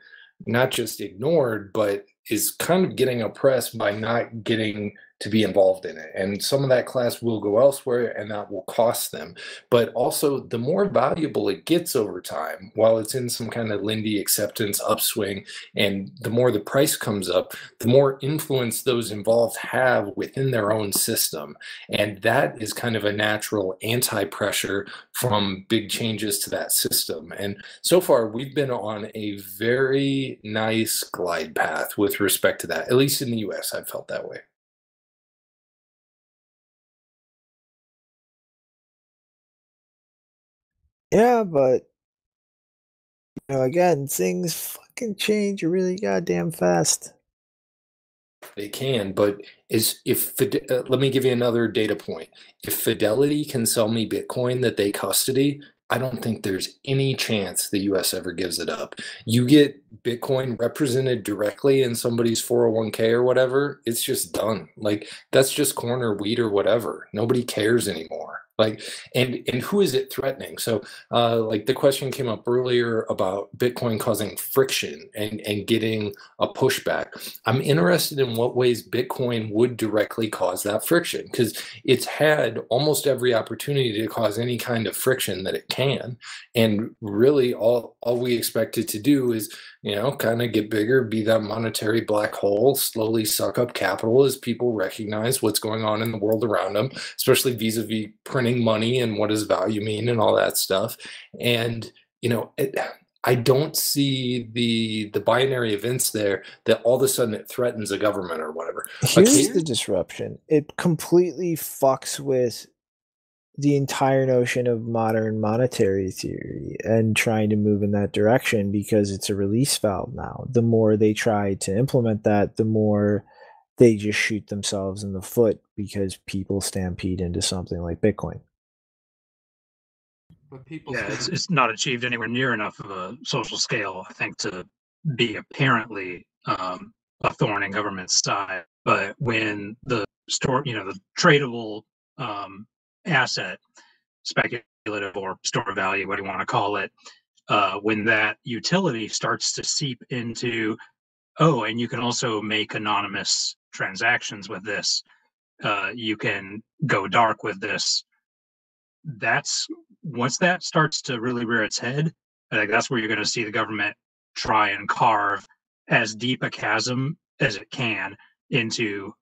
not just ignored, but is kind of getting oppressed by not getting to be involved in it. And some of that class will go elsewhere, and that will cost them. But also, the more valuable it gets over time, while it's in some kind of Lindy acceptance upswing, and the more the price comes up, the more influence those involved have within their own system. And that is kind of a natural anti-pressure from big changes to that system. And so far, we've been on a very nice glide path with respect to that, at least in the US, I've felt that way. Yeah, but, you know, again, things fucking change really goddamn fast. They can, but let me give you another data point. If Fidelity can sell me Bitcoin that they custody, I don't think there's any chance the U.S. ever gives it up. You get Bitcoin represented directly in somebody's 401k or whatever, it's just done. Like, that's just corn or wheat or whatever. Nobody cares anymore. Like, and who is it threatening? So, like, the question came up earlier about Bitcoin causing friction and getting a pushback. I'm interested in what ways Bitcoin would directly cause that friction, because it's had almost every opportunity to cause any kind of friction that it can. And really, all we expect it to do is, you know, kind of get bigger, be that monetary black hole, slowly suck up capital as people recognize what's going on in the world around them, especially vis-a-vis printing money and what does value mean and all that stuff. And, you know, I don't see the binary events there that all of a sudden it threatens a government or whatever. Here's the disruption. It completely fucks with the entire notion of modern monetary theory and trying to move in that direction, because it's a release valve now. The more they try to implement that, the more they just shoot themselves in the foot, because people stampede into something like Bitcoin. But people, yeah, it's not achieved anywhere near enough of a social scale, I think, to be apparently a thorn in government's side. But when the store, you know, the tradable asset, speculative or store value, what do you want to call it, when that utility starts to seep into, oh, and you can also make anonymous transactions with this, you can go dark with this, that's, once that starts to really rear its head, I think that's where you're going to see the government try and carve as deep a chasm as it can into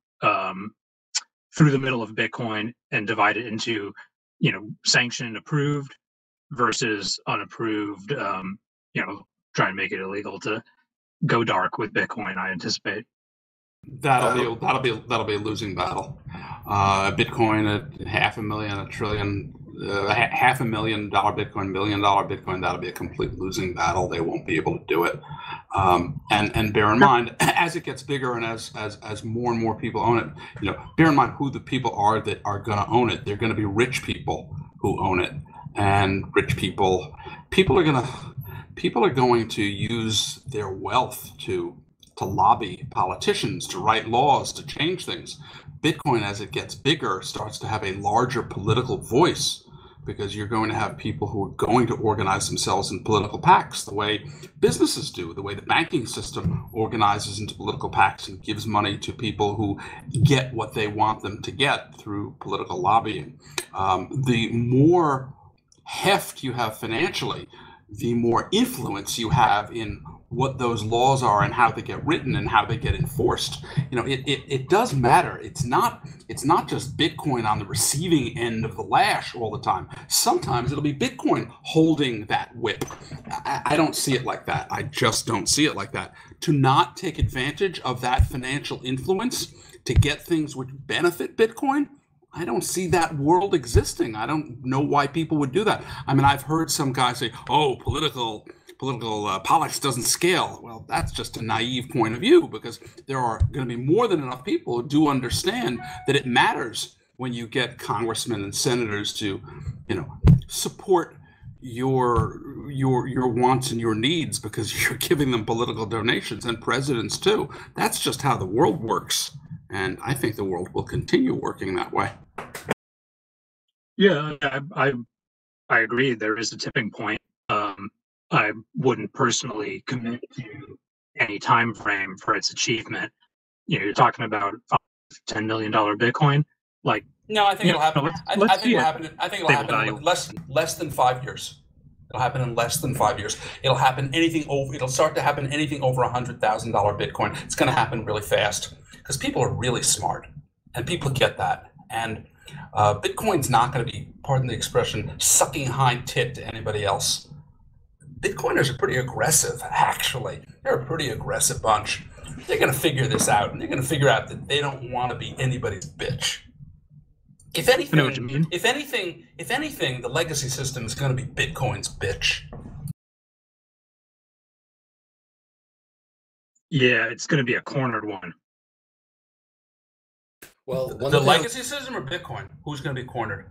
through the middle of Bitcoin, and divide it into, you know, sanctioned, approved versus unapproved. You know, try and make it illegal to go dark with Bitcoin. I anticipate that'll be a losing battle. Bitcoin at $500,000, $1 trillion, $500,000 Bitcoin, $1 million Bitcoin. That'll be a complete losing battle. They won't be able to do it. And bear in mind, as it gets bigger and as more and more people own it, you know, bear in mind who the people are that are going to own it. They're going to be rich people who own it, and rich people are going to use their wealth to lobby politicians, to write laws, to change things. Bitcoin, as it gets bigger, starts to have a larger political voice, because you're going to have people who are going to organize themselves in political packs, the way businesses do, the way the banking system organizes into political packs and gives money to people who get what they want them to get through political lobbying. The more heft you have financially, the more influence you have in what those laws are and how they get written and how they get enforced. You know, it does matter. It's not just Bitcoin on the receiving end of the lash all the time. Sometimes it'll be Bitcoin holding that whip. I don't see it like that. I just don't see it like that. To not take advantage of that financial influence to get things which benefit Bitcoin, I don't see that world existing. I don't know why people would do that. I mean, I've heard some guys say, oh, politics doesn't scale. Well, that's just a naive point of view, because there are going to be more than enough people who do understand that it matters when you get congressmen and senators to, you know, support your wants and your needs, because you're giving them political donations, and presidents too. That's just how the world works, and I think the world will continue working that way. Yeah, I agree. There is a tipping point. I wouldn't personally commit to any time frame for its achievement. You know, you're talking about $10 million Bitcoin. Like, no, I think it'll happen. I think it'll happen. I think it'll happen in less than 5 years. It'll happen in less than 5 years. It'll happen anything over. It'll start to happen anything over $100,000 Bitcoin. It's going to happen really fast because people are really smart and people get that. And Bitcoin's not going to be, pardon the expression, sucking high tit to anybody else. Bitcoiners are pretty aggressive, actually. They're a pretty aggressive bunch. They're going to figure this out, and they're going to figure out that they don't want to be anybody's bitch. If anything, I know what you mean. If anything, the legacy system is going to be Bitcoin's bitch. Yeah, it's going to be a cornered one. Well, the legacy system or Bitcoin? Who's going to be cornered?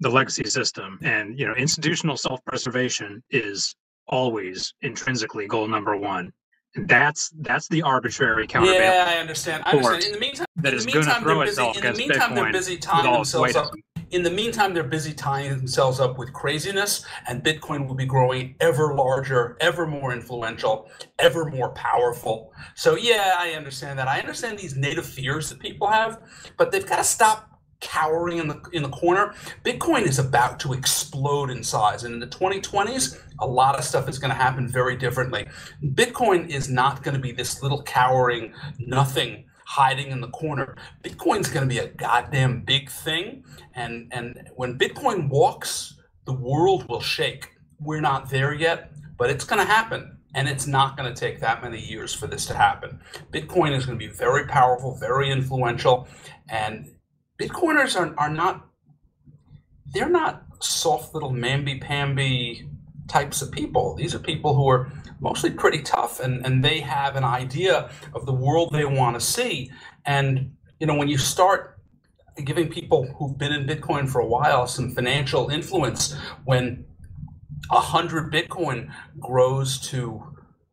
The legacy system, and you know, institutional self-preservation is always intrinsically goal number one. That's the arbitrary counterbalance. Yeah, I understand. In the meantime, in the meantime, they're busy tying themselves up with craziness, and Bitcoin will be growing ever larger, ever more influential, ever more powerful. So yeah, I understand that. I understand these native fears that people have, but they've got to stop cowering in the corner. Bitcoin is about to explode in size, and in the 2020s, a lot of stuff is going to happen very differently. Bitcoin is not going to be this little cowering nothing hiding in the corner. Bitcoin's going to be a goddamn big thing, and when Bitcoin walks, the world will shake. We're not there yet, but it's going to happen. And it's not going to take that many years for this to happen. Bitcoin is going to be very powerful, very influential, and Bitcoiners are not soft little mamby-pamby types of people. These are people who are mostly pretty tough, and they have an idea of the world they want to see. And, you know, when you start giving people who've been in Bitcoin for a while some financial influence, when 100 Bitcoin grows to,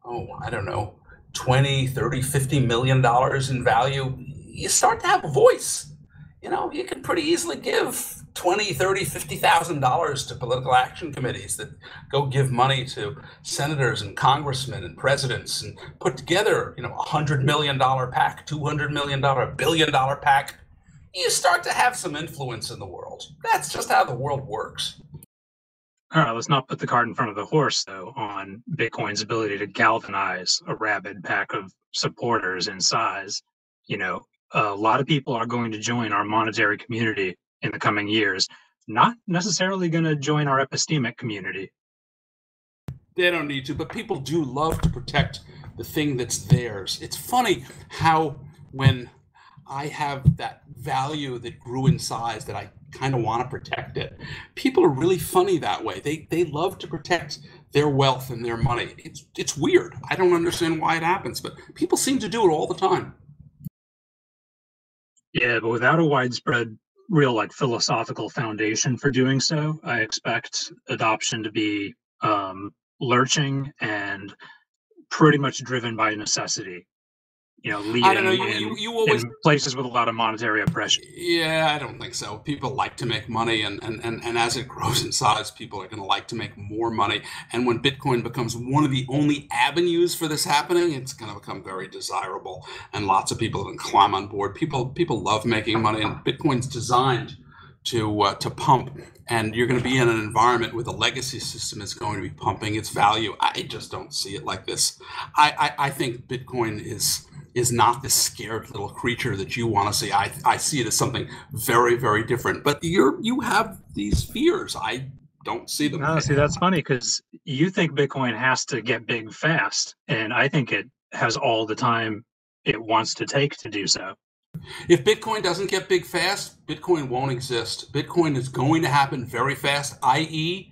oh, I don't know, $20, $30, $50 million in value, you start to have a voice. You know, you can pretty easily give $20,000, $30,000, $50,000 to political action committees that go give money to senators and congressmen and presidents and put together, you know, a $100 million pack, $200 million, $1 billion pack. You start to have some influence in the world. That's just how the world works. All right, let's not put the cart in front of the horse, though, on Bitcoin's ability to galvanize a rabid pack of supporters in size, you know. A lot of people are going to join our monetary community in the coming years, not necessarily going to join our epistemic community. They don't need to, but people do love to protect the thing that's theirs. It's funny how when I have that value that grew in size that I kind of want to protect it, people are really funny that way. They love to protect their wealth and their money. It's weird. I don't understand why it happens, but people seem to do it all the time. Yeah, but without a widespread, real, like, philosophical foundation for doing so, I expect adoption to be lurching and pretty much driven by necessity. You know, in places with a lot of monetary oppression. Yeah, I don't think so. People like to make money, and as it grows in size, people are going to like to make more money. And when Bitcoin becomes one of the only avenues for this happening, it's going to become very desirable, and lots of people can climb on board. People love making money, and Bitcoin's designed to pump. And you're going to be in an environment where the legacy system is going to be pumping its value. I just don't see it like this. I think Bitcoin is not this scared little creature that you want to see. I see it as something very, very different. But you have these fears. I don't see them. No, see, that's funny because you think Bitcoin has to get big fast, and I think it has all the time it wants to take to do so. If Bitcoin doesn't get big fast, Bitcoin won't exist. Bitcoin is going to happen very fast, i.e.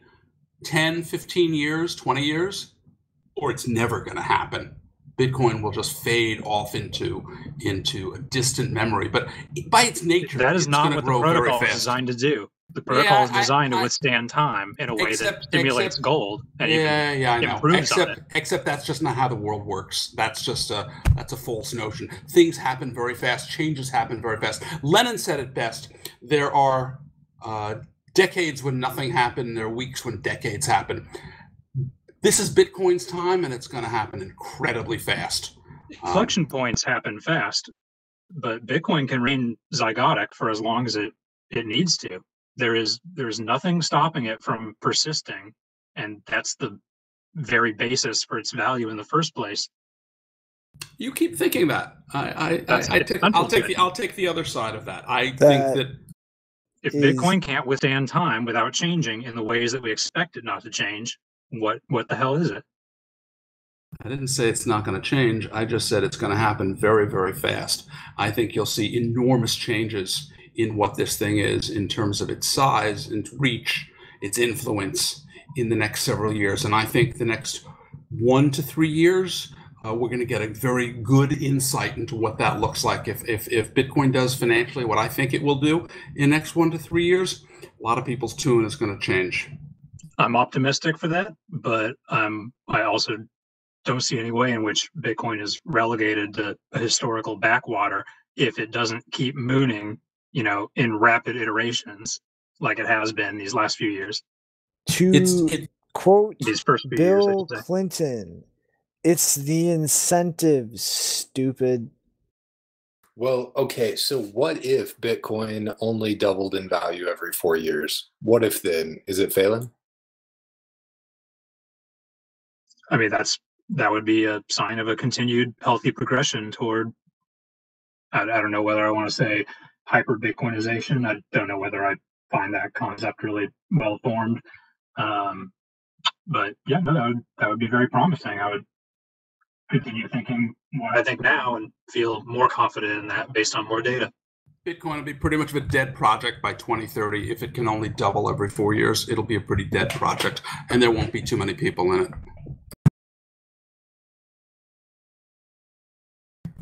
10, 15 years, 20 years, or it's never going to happen. Bitcoin will just fade off into a distant memory, but by its nature, that is not what the protocol is designed to do. The protocol is designed to withstand time in a way that stimulates gold. And yeah, I know. Except that's just not how the world works. That's just that's a false notion. Things happen very fast. Changes happen very fast. Lenin said it best. There are decades when nothing happened. There are weeks when decades happen. this is Bitcoin's time, and it's going to happen incredibly fast. Inflection points happen fast, but Bitcoin can remain zygotic for as long as it needs to. There is nothing stopping it from persisting, and that's the very basis for its value in the first place. You keep thinking that. I'll take the other side of that. I think that if Bitcoin can't withstand time without changing in the ways that we expect it not to change, what the hell is it? I didn't say it's not going to change. I just said it's going to happen very, very fast. I think you'll see enormous changes in what this thing is in terms of its size and reach, its influence in the next several years. And I think the next 1 to 3 years, we're going to get a very good insight into what that looks like. If Bitcoin does financially what I think it will do in the next 1 to 3 years, a lot of people's tune is going to change. I'm optimistic for that, but I also don't see any way in which Bitcoin is relegated to a historical backwater if it doesn't keep mooning, you know, in rapid iterations like it has been these last few years. Quote these first few Bill years, Clinton, it's the incentive, stupid. Well, okay, so what if Bitcoin only doubled in value every 4 years? What if then? Is it failing? I mean, that would be a sign of a continued healthy progression toward, I don't know whether I want to say hyper-Bitcoinization. I don't know whether I find that concept really well-formed. But yeah, no, that would be very promising. I would continue thinking what I think now and feel more confident in that based on more data. Bitcoin will be pretty much of a dead project by 2030. If it can only double every 4 years, it'll be a pretty dead project, and there won't be too many people in it.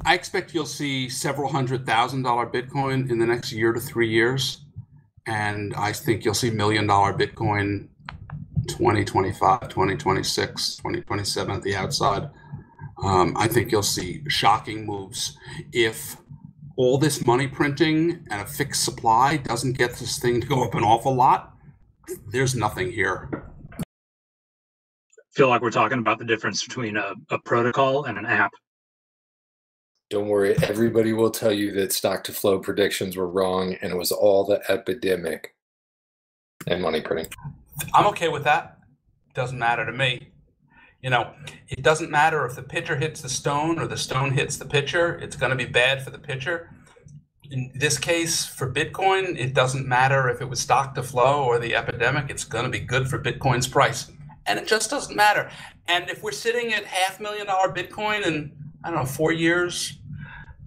I expect you'll see several $100,000 Bitcoin in the next 1 to 3 years, and I think you'll see $1 million Bitcoin 2025, 2026, 2027 at the outside. I think you'll see shocking moves. If all this money printing and a fixed supply doesn't get this thing to go up an awful lot, there's nothing here. I feel like we're talking about the difference between a protocol and an app. Don't worry, everybody will tell you that stock to flow predictions were wrong and it was all the epidemic and money printing. I'm okay with that. Doesn't matter to me. You know, it doesn't matter if the pitcher hits the stone or the stone hits the pitcher. It's going to be bad for the pitcher. In this case, for Bitcoin, it doesn't matter if it was stock to flow or the epidemic. It's going to be good for Bitcoin's price. And it just doesn't matter. And if we're sitting at $500,000 Bitcoin in, I don't know, 4 years,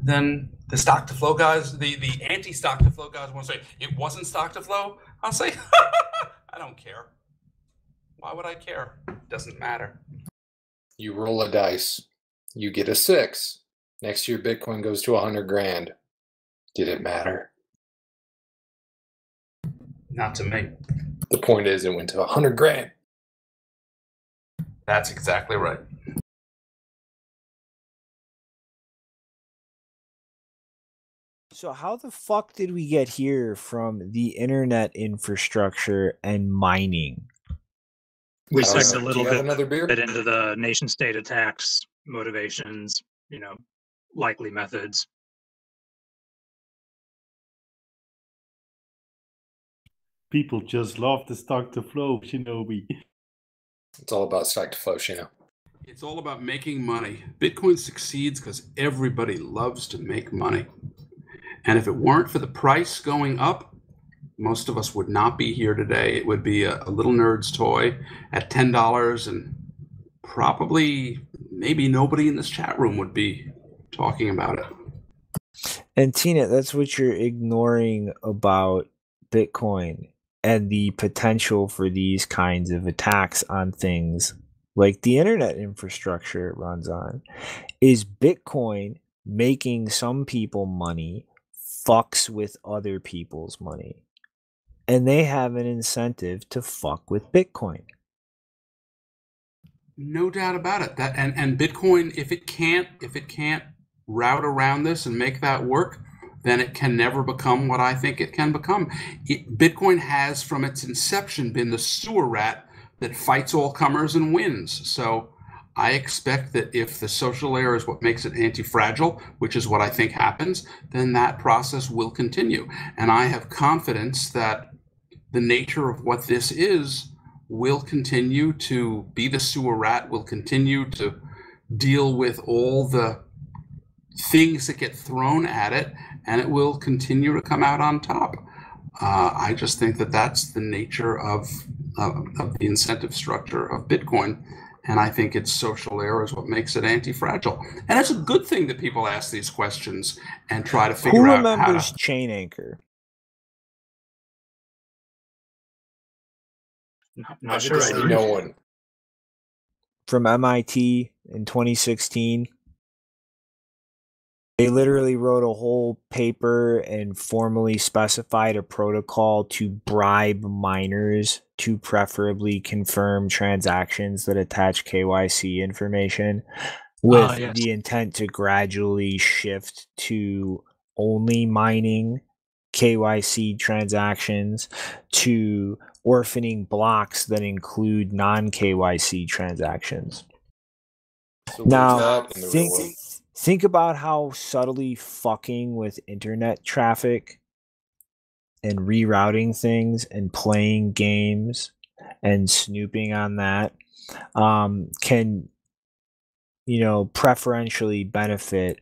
then the stock to flow guys, the anti-stock to flow guys want to say it wasn't stock to flow. I'll say, I don't care. Why would I care? It doesn't matter. You roll a dice. You get a 6. Next year, Bitcoin goes to 100 grand. Did it matter? Not to me. The point is, it went to 100 grand. That's exactly right. So how the fuck did we get here from the internet infrastructure and mining? We segged a little bit into the nation state attacks, motivations, you know, likely methods. People just love the stock to flow, Shinobi. It's all about stock to flow, Shino. It's all about making money. Bitcoin succeeds because everybody loves to make money. And if it weren't for the price going up, most of us would not be here today. It would be a little nerd's toy at $10, and probably maybe nobody in this chat room would be talking about it. And Tina, that's what you're ignoring about Bitcoin and the potential for these kinds of attacks on things like the internet infrastructure it runs on. Is Bitcoin making some people money fucks with other people's money? And they have an incentive to fuck with Bitcoin. No doubt about it. That and Bitcoin, if it can't route around this and make that work, then it can never become what I think it can become. Bitcoin has, from its inception, been the sewer rat that fights all comers and wins. So I expect that if the social layer is what makes it anti-fragile, which is what I think happens, then that process will continue. And I have confidence that the nature of what this is will continue to be the sewer rat, will continue to deal with all the things that get thrown at it, and it will continue to come out on top. I just think that that's the nature of the incentive structure of Bitcoin. And I think its social layer is what makes it anti-fragile. And it's a good thing that people ask these questions and try to figure out how to... Who remembers Chain Anchor? Not sure I do. No one. From MIT in 2016. They literally wrote a whole paper and formally specified a protocol to bribe miners to preferably confirm transactions that attach KYC information with the intent to gradually shift to only mining KYC transactions, to orphaning blocks that include non-KYC transactions. So now, think about how subtly fucking with internet traffic and rerouting things and playing games and snooping on that can, you know, preferentially benefit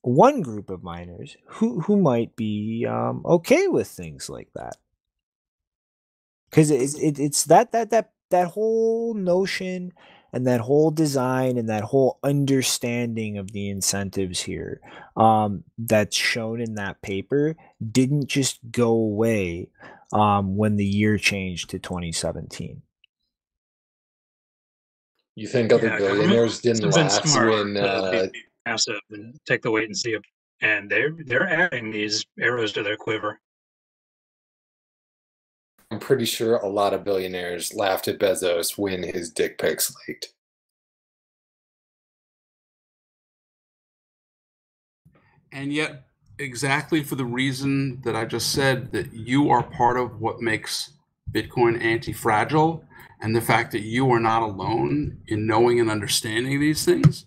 one group of miners who might be okay with things like that. Because it's that whole notion. And that whole design and that whole understanding of the incentives here that's shown in that paper didn't just go away when the year changed to 2017. You think other billionaires didn't laugh when passive and take the wait and see, and they're adding these arrows to their quiver. I'm pretty sure a lot of billionaires laughed at Bezos when his dick pics leaked. And yet, exactly for the reason that I just said, that you are part of what makes Bitcoin anti-fragile, and the fact that you are not alone in knowing and understanding these things,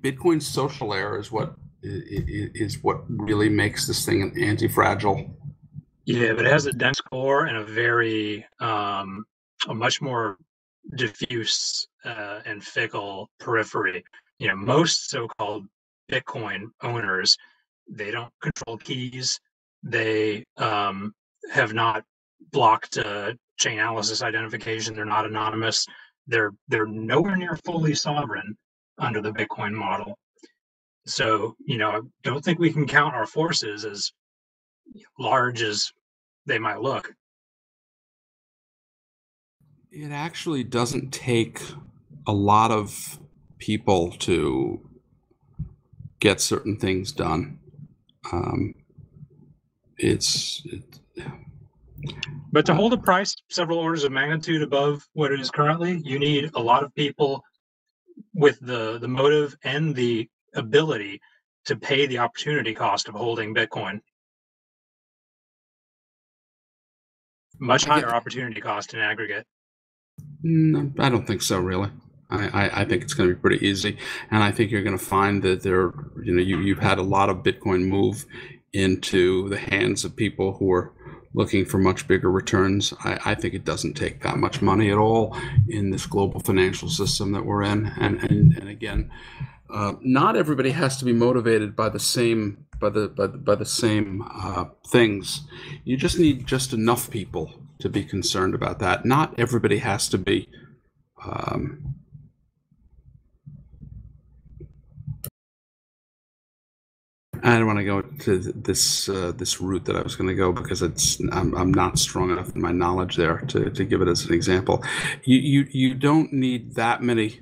Bitcoin's social layer is what really makes this thing an anti-fragile. Yeah, but it has a dense core and a very, a much more diffuse and fickle periphery. You know, most so-called Bitcoin owners, they don't control keys. They have not blocked chain analysis identification. They're not anonymous. They're nowhere near fully sovereign under the Bitcoin model. So, you know, I don't think we can count our forces as large as they might look. It actually doesn't take a lot of people to get certain things done. But to hold a price several orders of magnitude above what it is currently, you need a lot of people with the motive and the ability to pay the opportunity cost of holding Bitcoin. Much higher opportunity cost in aggregate. No, I don't think so, really. I think it's going to be pretty easy, and I think you're going to find that you've had a lot of Bitcoin move into the hands of people who are looking for much bigger returns. I think it doesn't take that much money at all in this global financial system that we're in, and again, not everybody has to be motivated by the same things. You just need just enough people to be concerned about that. Not everybody has to be. I don't want to go to this this route that I was going to go, because it's I'm not strong enough in my knowledge there to give it as an example. You don't need that many.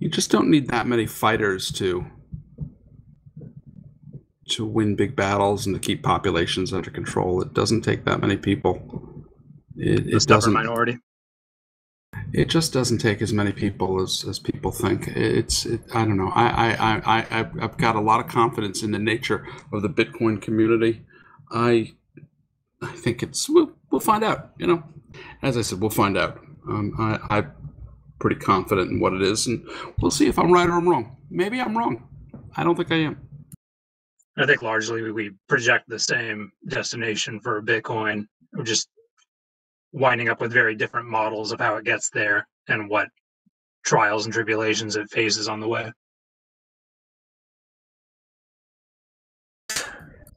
You just don't need that many fighters to win big battles and to keep populations under control. It doesn't take that many people. It doesn't. Minority. It just doesn't take as many people as people think. I don't know. I've got a lot of confidence in the nature of the Bitcoin community. I think it's we'll find out, you know. As I said, we'll find out. I'm pretty confident in what it is, and we'll see if I'm right or I'm wrong. Maybe I'm wrong. I don't think I am. I think largely we project the same destination for Bitcoin. We're just winding up with very different models of how it gets there and what trials and tribulations it faces on the way.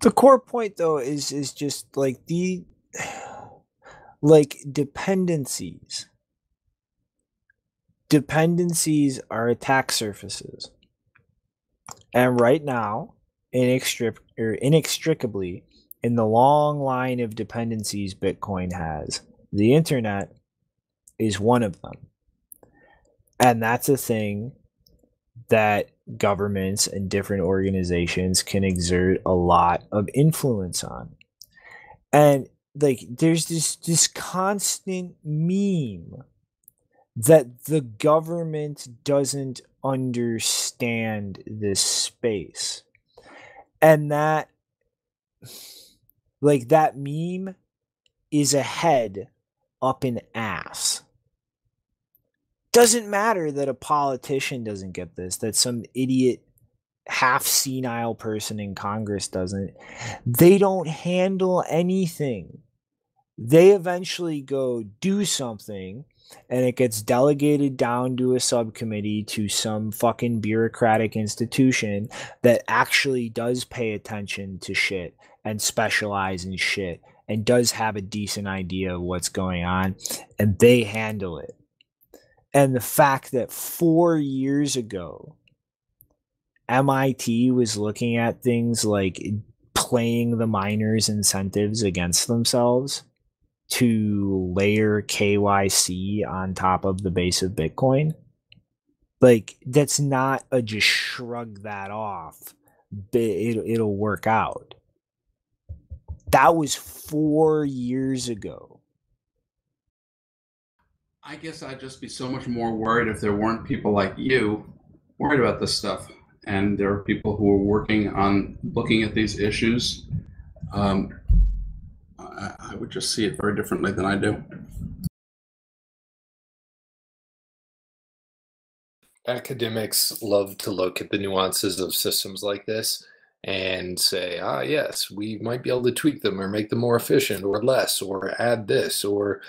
The core point, though, is just like the dependencies. Dependencies are attack surfaces, and right now, inextricably, in the long line of dependencies Bitcoin has, the internet is one of them. And that's a thing that governments and different organizations can exert a lot of influence on. And like, there's this constant meme that the government doesn't understand this space. And that, like, that meme is a head up an ass. Doesn't matter that a politician doesn't get this, that some idiot, half-senile person in Congress doesn't. They don't handle anything. They eventually go do something, and it gets delegated down to a subcommittee to some fucking bureaucratic institution that actually does pay attention to shit and specialize in shit and does have a decent idea of what's going on, and they handle it. And the fact that 4 years ago, MIT was looking at things like playing the miners' incentives against themselves to layer KYC on top of the base of Bitcoin. Like, that's not a just shrug that off, it'll work out. That was 4 years ago. I guess I'd just be so much more worried if there weren't people like you worried about this stuff. And there are people who are working on looking at these issues. I would just see it very differently than I do. Academics love to look at the nuances of systems like this and say, ah, yes, we might be able to tweak them or make them more efficient or less or add this or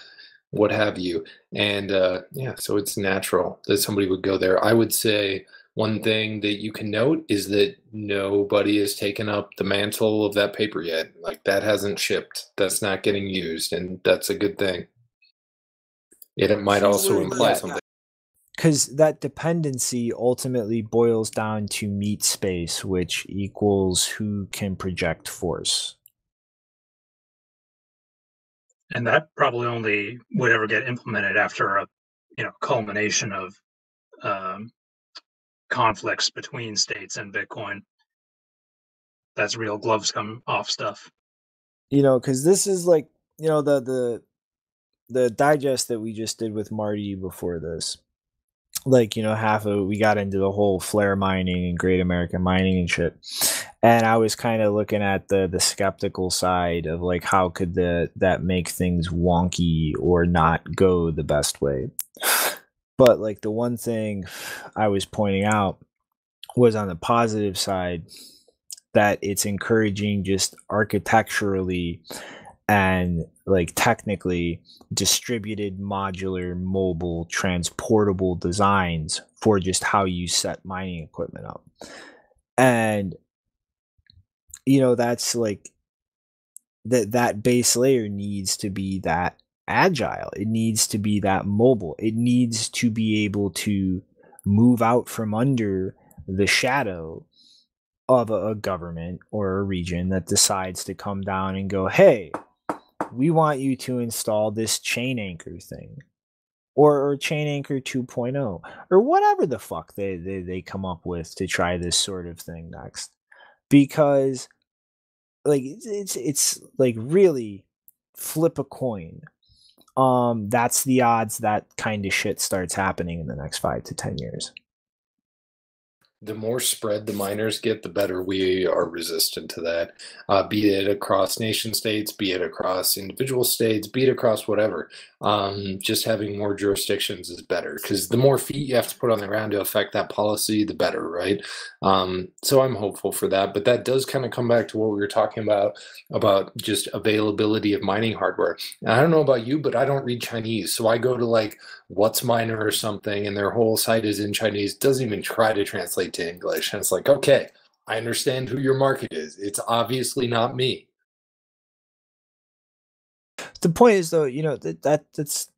what have you. And yeah, so it's natural that somebody would go there. I would say one thing that you can note is that nobody has taken up the mantle of that paper yet. Like, that hasn't shipped. That's not getting used, and that's a good thing. Yet it might also imply something. Because that dependency ultimately boils down to meat space, which equals who can project force. And that probably only would ever get implemented after a, you know, culmination of conflicts between states and Bitcoin. That's real gloves come off stuff, you know, because this is like, you know, the digest that we just did with Marty before this, like, you know, half of we got into the whole flare mining and Great American Mining and shit, and I was kind of looking at the skeptical side of like, how could that make things wonky or not go the best way. But like, the one thing I was pointing out was on the positive side that it's encouraging just architecturally and like technically distributed, modular, mobile, transportable designs for just how you set mining equipment up. And, you know, that's like that base layer needs to be that agile. It needs to be that mobile. It needs to be able to move out from under the shadow of a government or a region that decides to come down and go, hey, we want you to install this Chain Anchor thing or Chain Anchor 2.0 or whatever the fuck they come up with to try this sort of thing next. Because like, it's like, really flip a coin. That's the odds that kind of shit starts happening in the next 5 to 10 years. the more spread the miners get, the better we are resistant to that, be it across nation states, be it across individual states, be it across whatever. Just having more jurisdictions is better, because the more feet you have to put on the ground to affect that policy, the better, right? So I'm hopeful for that. But that does kind of come back to what we were talking about just availability of mining hardware. And I don't know about you, but I don't read Chinese. So I go to like What's Miner or something, and their whole site is in Chinese, doesn't even try to translate to English. And it's like, okay, I understand who your market is. It's obviously not me. The point is, though, you know, that's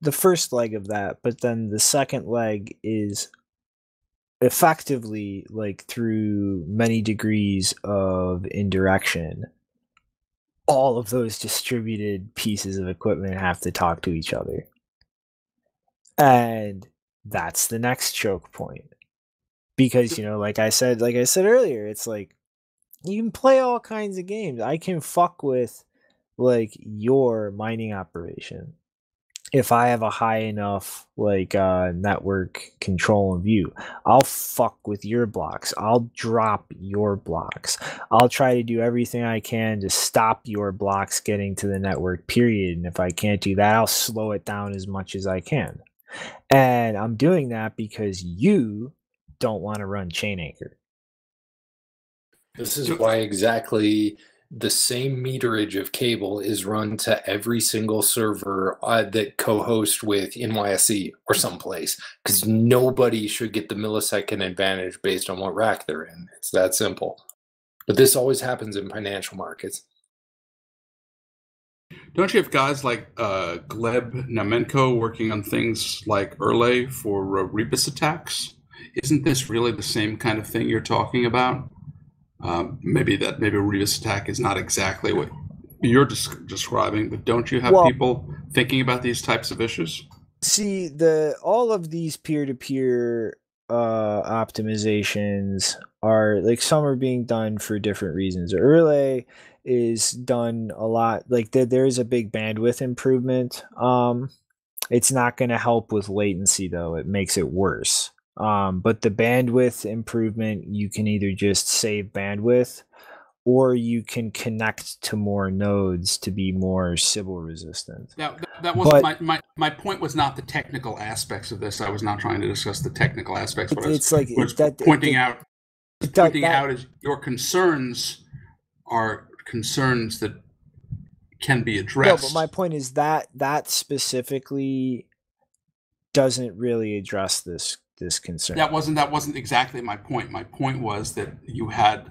the first leg of that. But then the second leg is effectively, like, through many degrees of indirection, all of those distributed pieces of equipment have to talk to each other. And that's the next choke point. Because, you know, like I said earlier, it's like, you can play all kinds of games. I can fuck with, like, your mining operation if I have a high enough, like, network control and view. I'll fuck with your blocks. I'll drop your blocks. I'll try to do everything I can to stop your blocks getting to the network, period. And if I can't do that, I'll slow it down as much as I can. And I'm doing that because you don't want to run Chain Anchor. This is why exactly the same meterage of cable is run to every single server that co-hosts with NYSE or someplace, because nobody should get the millisecond advantage based on what rack they're in. It's that simple. But this always happens in financial markets. Don't you have guys like Gleb Namenko working on things like Erlay for Rebus attacks? Isn't this really the same kind of thing you're talking about? Maybe Rebus attack is not exactly what you're describing, but don't you have people thinking about these types of issues? See, all of these peer-to-peer optimizations are, like, some are being done for different reasons. Erlay is done a lot. Like, there is a big bandwidth improvement. It's not going to help with latency, though. It makes it worse. But the bandwidth improvement, you can either just save bandwidth, or you can connect to more nodes to be more civil resistant. Now, that wasn't my point was not the technical aspects of this. I was not trying to discuss the technical aspects. What I was pointing out is your concerns are concerns that can be addressed. No, but my point is that specifically doesn't really address this concern. That wasn't exactly my point. My point was that you had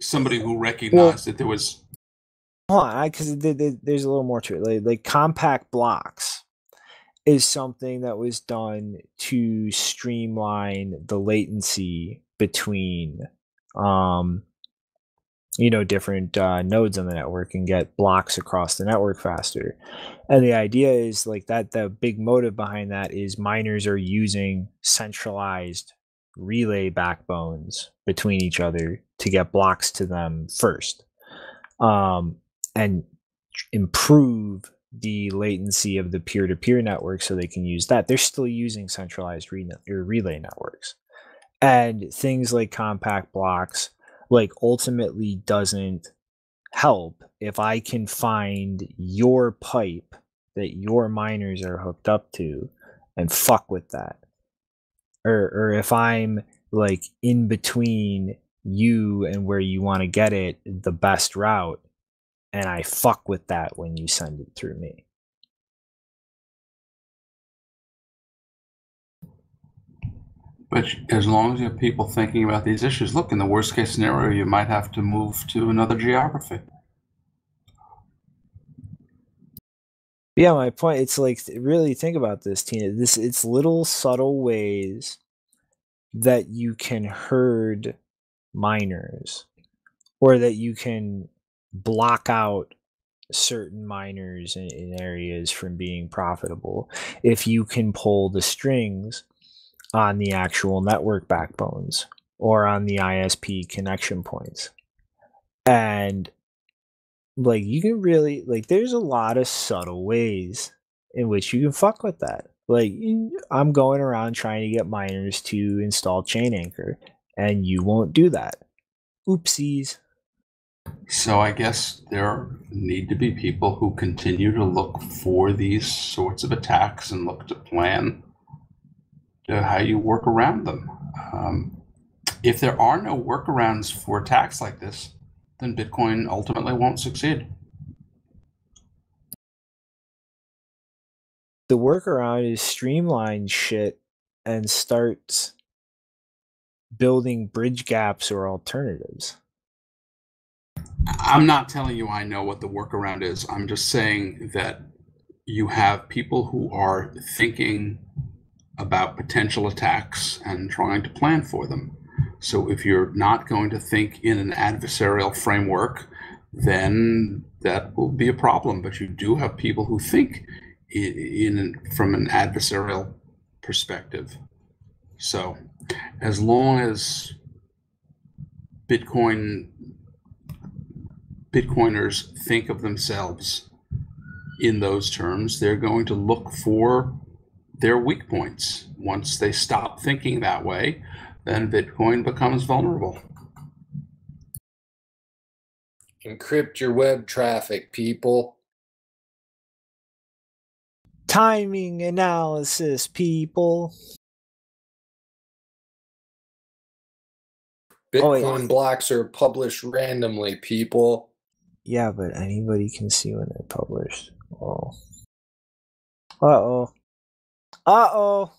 somebody who recognized that there was. Hold on, because there's a little more to it. Like compact blocks is something that was done to streamline the latency between, different nodes on the network and get blocks across the network faster. And the idea is like that the big motive behind that is miners are using centralized relay backbones between each other to get blocks to them first, and improve the latency of the peer-to-peer network so they can use that. They're still using centralized relay networks. And things like compact blocks ultimately doesn't help if I can find your pipe that your miners are hooked up to and fuck with that. Or if I'm like in between you and where you want to get it, the best route, and I fuck with that when you send it through me. But as long as you have people thinking about these issues, look, in the worst case scenario, you might have to move to another geography. Yeah, my point, it's like, really think about this, Tina. It's little subtle ways that you can herd miners, or that you can block out certain miners in areas from being profitable if you can pull the strings on the actual network backbones or on the ISP connection points. And like, you can really, like, there's a lot of subtle ways in which you can fuck with that. Like, I'm going around trying to get miners to install Chain Anchor, and you won't do that. Oopsies. So I guess there need to be people who continue to look for these sorts of attacks and look to plan to how you work around them. If there are no workarounds for attacks like this, then Bitcoin ultimately won't succeed. The workaround is streamline shit and start building bridge gaps or alternatives. I'm not telling you I know what the workaround is. I'm just saying that you have people who are thinking about potential attacks and trying to plan for them. So if you're not going to think in an adversarial framework, then that will be a problem. But you do have people who think from an adversarial perspective. So as long as Bitcoiners think of themselves in those terms, they're going to look for their weak points. Once they stop thinking that way, then Bitcoin becomes vulnerable. Encrypt your web traffic, people. Timing analysis, people. Bitcoin blocks are published randomly, people. Yeah, but anybody can see when they're published. Oh. Uh-oh. Uh-oh.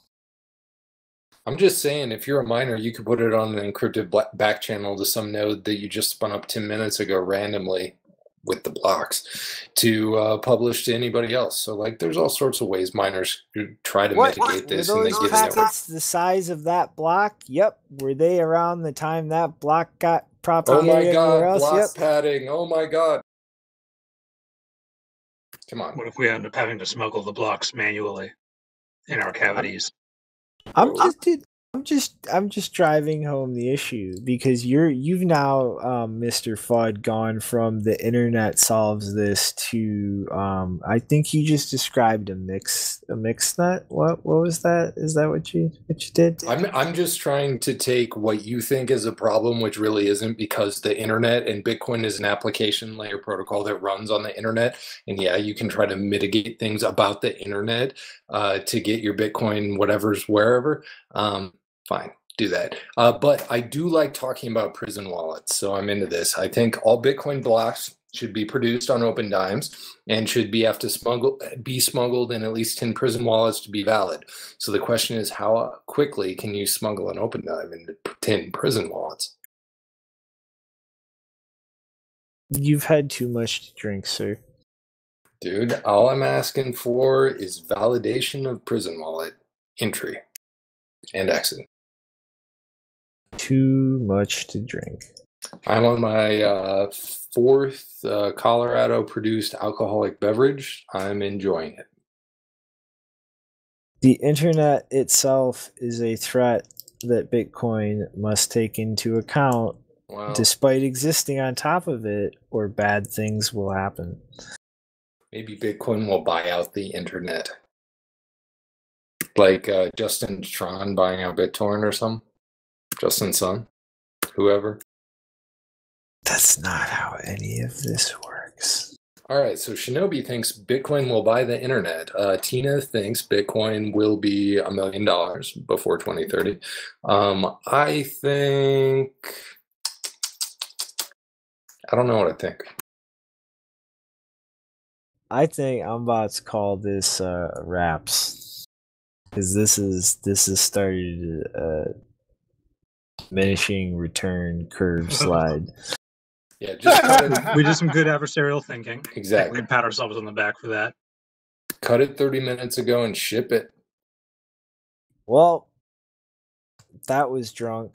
I'm just saying, if you're a miner, you could put it on an encrypted back channel to some node that you just spun up 10 minutes ago randomly with the blocks to publish to anybody else. So, like, there's all sorts of ways miners try to mitigate this. Were those packets the size of that block? Yep. Were they around the time that block got propagated? Oh, my God. Block padding. Oh, my God. Come on. What if we end up having to smuggle the blocks manually in our cavities? I'm just driving home the issue, because you've now, Mr. Fudd, gone from the internet solves this to I think you just described a mix nut. What was that? Is that what you did? I'm just trying to take what you think is a problem, which really isn't, because the internet and Bitcoin is an application layer protocol that runs on the internet. And yeah, you can try to mitigate things about the internet to get your Bitcoin whatever's wherever. Fine, do that. But I do like talking about prison wallets, so I'm into this. I think all Bitcoin blocks should be produced on open dimes and should be smuggled in at least 10 prison wallets to be valid. So the question is, how quickly can you smuggle an open dime into 10 prison wallets? You've had too much to drink, sir. Dude, all I'm asking for is validation of prison wallet entry and exit. Too much to drink. I'm on my fourth Colorado-produced alcoholic beverage. I'm enjoying it. The internet itself is a threat that Bitcoin must take into account, despite existing on top of it, or bad things will happen. Maybe Bitcoin will buy out the internet. Like Justin Tron buying out BitTorrent or something. Justin Sun, whoever. That's not how any of this works. All right, so Shinobi thinks Bitcoin will buy the internet. Tina thinks Bitcoin will be $1 million before 2030. I think... I don't know what I think. I think I'm about to call this wraps. Because this has started a diminishing return curve slide. Yeah, we did some good adversarial thinking. Exactly. We can pat ourselves on the back for that. Cut it 30 minutes ago and ship it. Well, that was drunk.